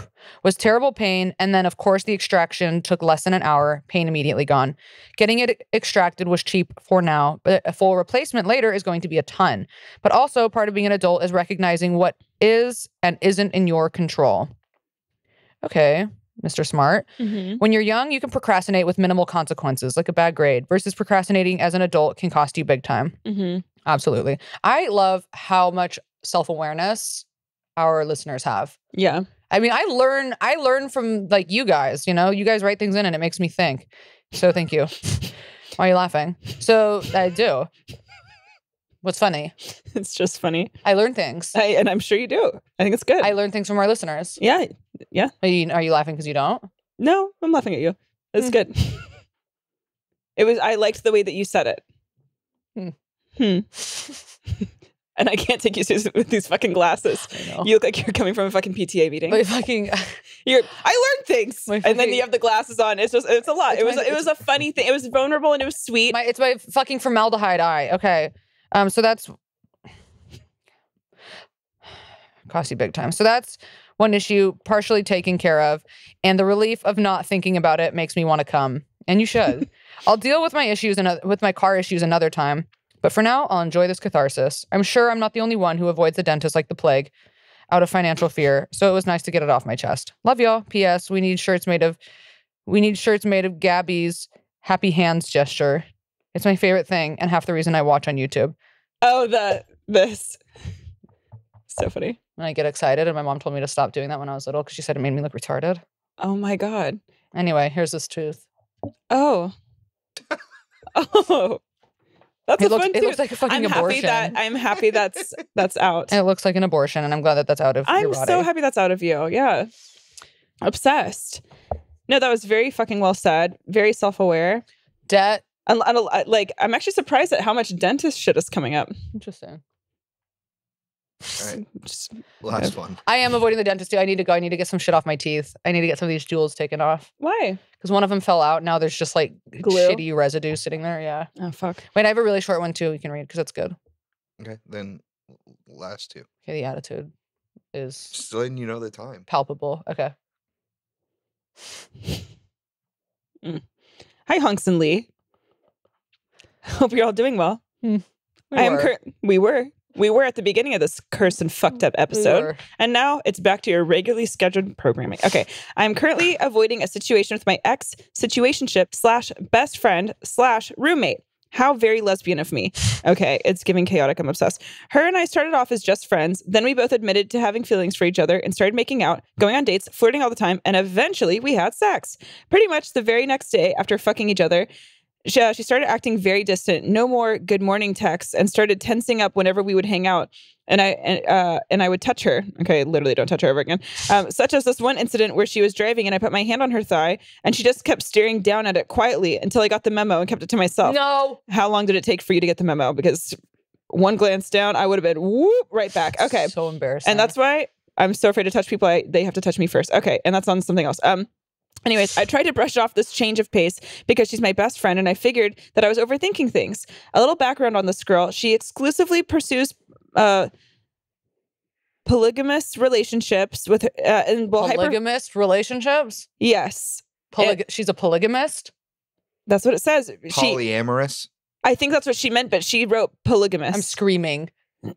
Was terrible pain. And then, of course, the extraction took less than an hour. Pain immediately gone. Getting it extracted was cheap for now, but a full replacement later is going to be a ton. But also part of being an adult is recognizing what is and isn't in your control. Okay, Mister Smart. Mm-hmm. When you're young, you can procrastinate with minimal consequences, like a bad grade, versus procrastinating as an adult can cost you big time. Mm-hmm. Absolutely. I love how much self-awareness our listeners have. Yeah. I mean, I learn I learn from, like, you guys, you know? You guys write things in and it makes me think. So thank you. Why are you laughing? So I do. What's funny? It's just funny. I learn things. I, and I'm sure you do. I think it's good. I learn things from our listeners. Yeah. Yeah. Are you, are you laughing because you don't? No, I'm laughing at you. It's mm. good. It was, I liked the way that you said it. Hmm. Hmm. And I can't take you seriously with these fucking glasses. You look like you're coming from a fucking P T A meeting. My fucking, you're, I learned things, fucking, and then you have the glasses on. It's just, it's a lot. It was, my, it was a funny thing. It was vulnerable and it was sweet. My, it's my fucking formaldehyde eye. Okay, um, so that's cost you big time. So that's one issue partially taken care of, and the relief of not thinking about it makes me want to come. And you should. I'll deal with my issues and with my car issues another time. But for now, I'll enjoy this catharsis. I'm sure I'm not the only one who avoids the dentist like the plague out of financial fear, so it was nice to get it off my chest. Love y'all. P S. We need shirts made of we need shirts made of Gabby's happy hands gesture. It's my favorite thing and half the reason I watch on YouTube. Oh, the this. So funny. When I get excited, and my mom told me to stop doing that when I was little because she said it made me look retarded. Oh my God. Anyway, here's his tooth. Oh. Oh. That's it a looks, fun It tooth. looks like a fucking I'm abortion. Happy that, I'm happy that's that's out. It looks like an abortion, and I'm glad that that's out of I'm your body. I'm so happy that's out of you. Yeah. Obsessed. No, that was very fucking well said. Very self-aware. Debt. And, and, like, I'm actually surprised at how much dentist shit is coming up. Interesting. All right. Just, last yeah. one. I am avoiding the dentist too. I need to go. I need to get some shit off my teeth. I need to get some of these jewels taken off. Why? Because one of them fell out. Now there's just like Glue? shitty residue sitting there. Yeah. Oh, fuck. Wait, I have a really short one too. You can read because it's good. Okay. Then last two. Okay. The attitude is. Just letting you know the time. Palpable. Okay. Mm. Hi, Hunks and Lee. Hope you're all doing well. Mm. We, I were. Am cur we were. We were at the beginning of this cursed and fucked up episode, and now it's back to your regularly scheduled programming. Okay, I'm currently avoiding a situation with my ex, situationship slash best friend slash roommate. How very lesbian of me. Okay, it's giving chaotic. I'm obsessed. Her and I started off as just friends. Then we both admitted to having feelings for each other and started making out, going on dates, flirting all the time, and eventually we had sex. Pretty much the very next day after fucking each other, She, she started acting very distant, no more good morning texts, and started tensing up whenever we would hang out. And I and, uh, and I would touch her. Okay, literally don't touch her ever again. Um, such as this one incident where she was driving and I put my hand on her thigh and she just kept staring down at it quietly until I got the memo and kept it to myself. No. How long did it take for you to get the memo? Because one glance down, I would have been whoop right back. Okay. So embarrassing. And that's why I'm so afraid to touch people. I, they have to touch me first. Okay, and that's on something else. Um. Anyways, I tried to brush off this change of pace because she's my best friend and I figured that I was overthinking things. A little background on this girl. She exclusively pursues uh, polygamous relationships with her, uh, and well, polygamous relationships? Yes. Polyg it, she's a polygamist? That's what it says. Polyamorous? She, I think that's what she meant, but she wrote polygamous. I'm screaming.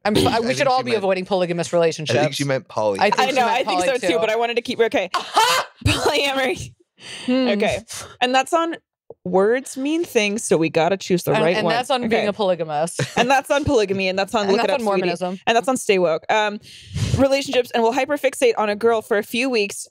I'm, I, we I should all be meant, avoiding polygamous relationships. I think she meant poly. I, think I know, I think so too, too, but I wanted to keep... Okay. Aha! Polyamory. Hmm. Okay. And that's on words mean things, so we gotta choose the and, right and one. And that's on okay. being a polygamist. And that's on polygamy, and that's on and look that's it up, on Mormonism. Sweetie. And that's on stay woke. Um, relationships, and we'll hyperfixate on a girl for a few weeks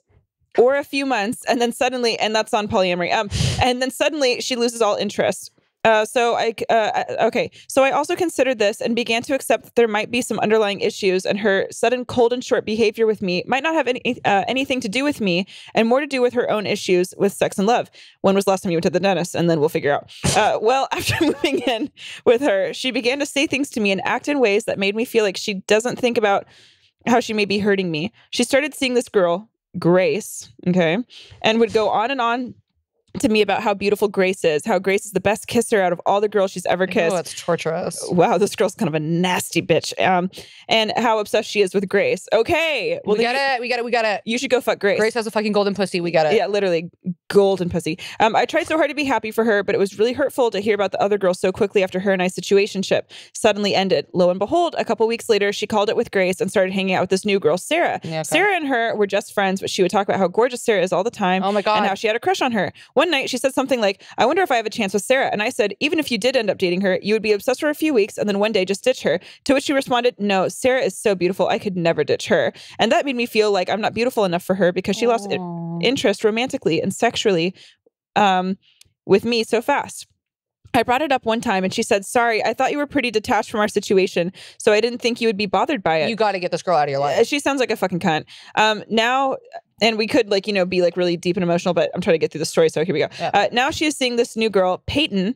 or a few months, and then suddenly, and that's on polyamory. Um, and then suddenly she loses all interest. Uh, so I, uh, okay. So I also considered this and began to accept that there might be some underlying issues, and her sudden cold and short behavior with me might not have any, uh, anything to do with me and more to do with her own issues with sex and love. When was the last time you went to the dentist? And then we'll figure out. Uh, well, after moving in with her, she began to say things to me and act in ways that made me feel like she doesn't think about how she may be hurting me. She started seeing this girl, Grace, okay, and would go on and on to me about how beautiful Grace is, how Grace is the best kisser out of all the girls she's ever kissed. Oh, that's torturous. Wow, this girl's kind of a nasty bitch. Um, and how obsessed she is with Grace. Okay. Well, we got it. We got it. We got it. You should go fuck Grace. Grace has a fucking golden pussy. We got it. Yeah, literally golden pussy. Um, I tried so hard to be happy for her, but it was really hurtful to hear about the other girl so quickly after her and I's situationship suddenly ended. Lo and behold, a couple weeks later, she called it with Grace and started hanging out with this new girl, Sarah. Yeah, okay. Sarah and her were just friends, but she would talk about how gorgeous Sarah is all the time. Oh my God. And how she had a crush on her. One night, she said something like, I wonder if I have a chance with Sarah. And I said, even if you did end up dating her, you would be obsessed for a few weeks and then one day just ditch her. To which she responded, no, Sarah is so beautiful. I could never ditch her. And that made me feel like I'm not beautiful enough for her because she Aww. lost in interest romantically and sexually um, with me so fast. I brought it up one time and she said, sorry, I thought you were pretty detached from our situation, so I didn't think you would be bothered by it. You got to get this girl out of your life. She sounds like a fucking cunt. Um, now... And we could, like, you know, be, like, really deep and emotional, but I'm trying to get through the story, so here we go. Yeah. Uh, now she is seeing this new girl, Peyton.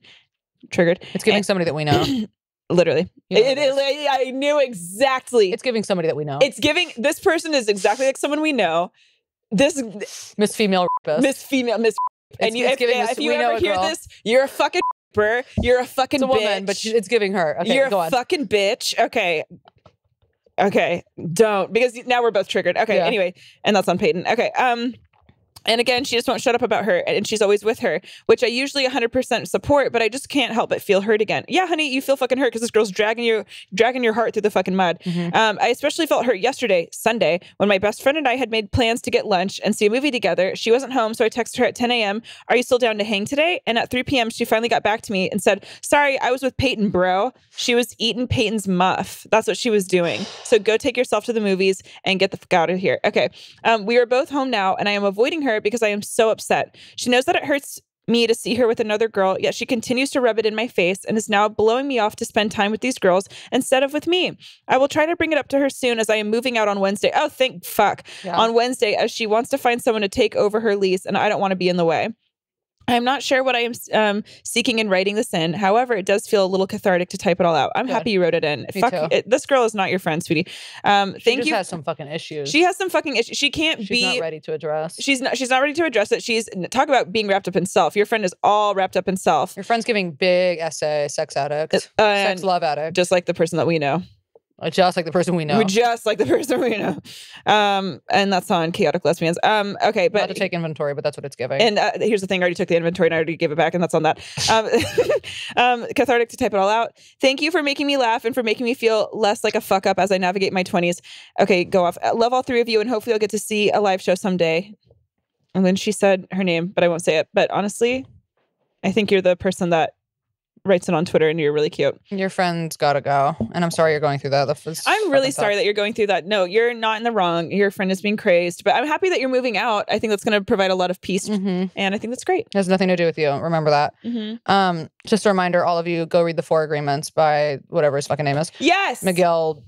Triggered. It's giving and, somebody that we know. Literally. You know it, it it, I knew exactly. It's giving somebody that we know. It's giving... This person is exactly like someone we know. This... Miss Female Rapist. Miss Female... Miss... It's, and you, it's if, giving if, this, if you ever hear girl. this, you're a fucking... You're a fucking it's a bitch. Woman, but it's giving her. Okay, you're go a on. fucking bitch. Okay. Okay, don't, because now we're both triggered. Okay, yeah. Anyway, and that's on Peyton. Okay, um, and again, she just won't shut up about her, and she's always with her, which I usually one hundred percent support, but I just can't help but feel hurt again. Yeah, honey, you feel fucking hurt because this girl's dragging you, dragging your heart through the fucking mud. Mm-hmm. um, I especially felt hurt yesterday, Sunday, when my best friend and I had made plans to get lunch and see a movie together. She wasn't home, so I texted her at ten A M, are you still down to hang today? And at three P M, she finally got back to me and said, sorry, I was with Peyton, bro. She was eating Peyton's muff. That's what she was doing. So go take yourself to the movies and get the fuck out of here. Okay, um, we are both home now, and I am avoiding her her because I am so upset. She knows that it hurts me to see her with another girl, yet she continues to rub it in my face and is now blowing me off to spend time with these girls instead of with me. I will try to bring it up to her soon as I am moving out on Wednesday. Oh, thank fuck. Yeah. On Wednesday, as she wants to find someone to take over her lease and I don't want to be in the way. I'm not sure what I am um, seeking in writing this in. However, it does feel a little cathartic to type it all out. I'm Good. happy you wrote it in. Me Fuck it, this girl is not your friend, sweetie. Um, she thank just you. has some fucking issues. She has some fucking issues. She can't she's be. She's not ready to address. She's not. She's not ready to address it. She's talk about being wrapped up in self. Your friend is all wrapped up in self. Your friend's giving big essay sex addict, uh, sex love addict, just like the person that we know. Just like the person we know. We just like the person we know. Um, and that's on Chaotic Lesbians. Um, okay, but... Not to take inventory, but that's what it's giving. And uh, here's the thing. I already took the inventory and I already gave it back, and that's on that. Um, um, cathartic to type it all out. Thank you for making me laugh and for making me feel less like a fuck up as I navigate my twenties. Okay, go off. I love all three of you, and hopefully I'll get to see a live show someday. And then she said her name, but I won't say it. But honestly, I think you're the person that writes it on Twitter, and you're really cute. Your friend's gotta go, and I'm sorry you're going through that. I'm really sorry that you're going through that. No, you're not in the wrong. Your friend is being crazed, but I'm happy that you're moving out. I think that's going to provide a lot of peace, mm-hmm. and I think that's great. It has nothing to do with you. Remember that. Mm-hmm. Um, just a reminder, all of you, go read The Four Agreements by whatever his fucking name is. Yes, Miguel,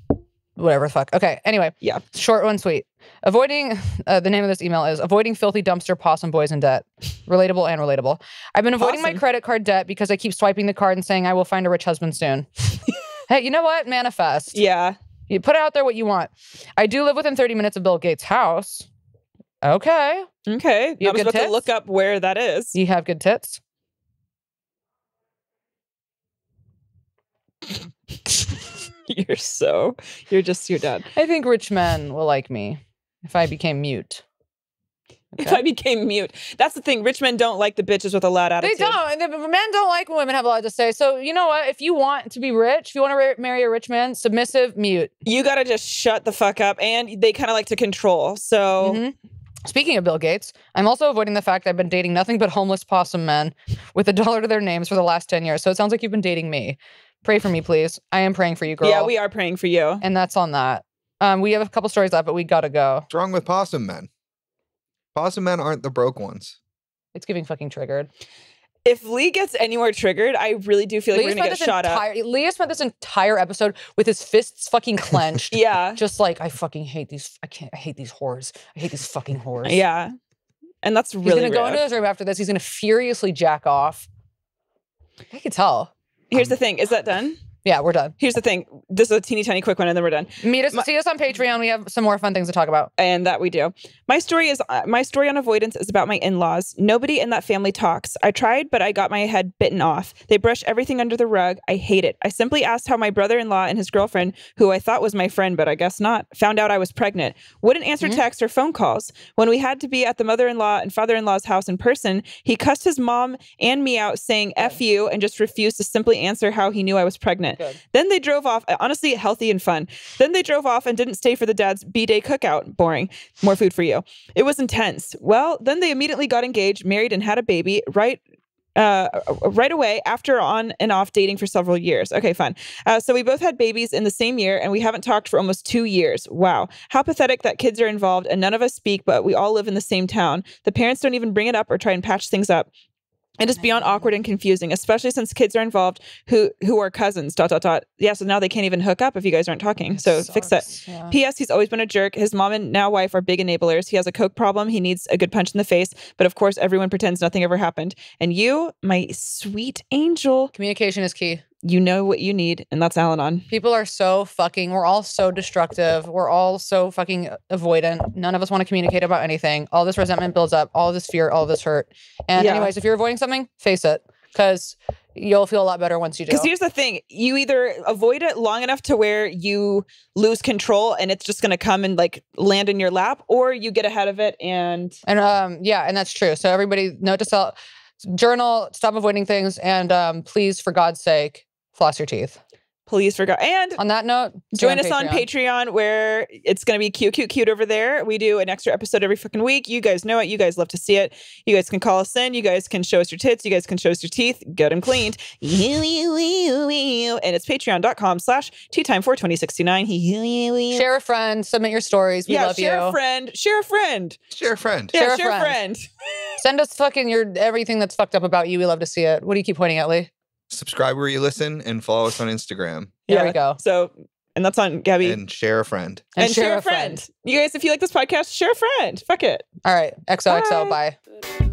whatever the fuck. Okay, anyway, yeah, short one, sweet. Avoiding, uh, the name of this email is Avoiding Filthy Dumpster Possum Boys in Debt. Relatable and relatable. I've been avoiding awesome. my credit card debt because I keep swiping the card and saying I will find a rich husband soon. Hey, you know what? Manifest. Yeah. You put out there what you want. I do live within thirty minutes of Bill Gates' house. Okay. Okay. You I was about tits? to look up where that is. You have good tits? You're so, you're just, you're done. I think rich men will like me if I became mute. Okay. If I became mute. That's the thing. Rich men don't like the bitches with a loud attitude. They don't. Men don't like when women have a lot to say. So you know what? If you want to be rich, if you want to marry a rich man, submissive, mute. You got to just shut the fuck up. And they kind of like to control. So... Mm-hmm. Speaking of Bill Gates, I'm also avoiding the fact I've been dating nothing but homeless possum men with a dollar to their names for the last ten years. So it sounds like you've been dating me. Pray for me, please. I am praying for you, girl. Yeah, we are praying for you. And that's on that. Um, we have a couple stories left, but we gotta go. What's wrong with possum men? Possum men aren't the broke ones. It's giving fucking triggered. If Lee gets anywhere triggered, I really do feel like Lee we're gonna get shot entire, up. Lee has spent this entire episode with his fists fucking clenched. Yeah, just like I fucking hate these. I can't. I hate these whores. I hate these fucking whores. Yeah, and that's really. He's gonna rude. go into his room after this. He's gonna furiously jack off. I can tell. Here's um, the thing. Is that done? Yeah, we're done. Here's the thing. This is a teeny tiny quick one, and then we're done. Meet us. My, see us on Patreon. We have some more fun things to talk about, and that we do. My story is uh, my story on avoidance is about my in-laws. Nobody in that family talks. I tried, but I got my head bitten off. They brush everything under the rug. I hate it. I simply asked how my brother-in-law and his girlfriend, who I thought was my friend, but I guess not, found out I was pregnant. Wouldn't answer mm-hmm. texts or phone calls. When we had to be at the mother-in-law and father-in-law's house in person, he cussed his mom and me out, saying "f you," and just refused to simply answer how he knew I was pregnant. Good. Then they drove off. Honestly, healthy and fun. Then they drove off and didn't stay for the dad's B-Day cookout. Boring. More food for you. It was intense. Well, then they immediately got engaged, married, and had a baby right uh, right away after on and off dating for several years. Okay, fun. Uh, so we both had babies in the same year, and we haven't talked for almost two years. Wow. How pathetic that kids are involved, and none of us speak, but we all live in the same town. The parents don't even bring it up or try and patch things up. It is beyond awkward and confusing, especially since kids are involved who who are cousins, dot, dot, dot. Yeah, so now they can't even hook up if you guys aren't talking. So fix that. Yeah. P S. He's always been a jerk. His mom and now wife are big enablers. He has a coke problem. He needs a good punch in the face. But of course, everyone pretends nothing ever happened. And you, my sweet angel. Communication is key. You know what you need, and that's Al-Anon. People are so fucking, we're all so destructive. We're all so fucking avoidant. None of us want to communicate about anything. All this resentment builds up, all this fear, all this hurt. And yeah. anyways, if you're avoiding something, face it, because you'll feel a lot better once you do. Because here's the thing. You either avoid it long enough to where you lose control and it's just going to come and like land in your lap, or you get ahead of it and... And um, yeah, and that's true. So everybody, note to self, journal, stop avoiding things, and um, please, for God's sake, floss your teeth. Please forgo. And on that note, join us on Patreon, where it's going to be cute, cute, cute over there. We do an extra episode every fucking week. You guys know it. You guys love to see it. You guys can call us in. You guys can show us your tits. You guys can show us your teeth. Get them cleaned. And it's patreon.com slash teatime42069. Share a friend. Submit your stories. We yeah, love share you. Share a friend. Share a friend. Share a friend. Yeah, share a share friend. friend. Send us fucking your everything that's fucked up about you. We love to see it. What do you keep pointing at, Lee? Subscribe where you listen and follow us on Instagram. Yeah. There we go. So, and that's on Gabby. And share a friend. And, and share, share a friend. friend. You guys, if you like this podcast, share a friend. Fuck it. All right. X O X O. Bye. Bye.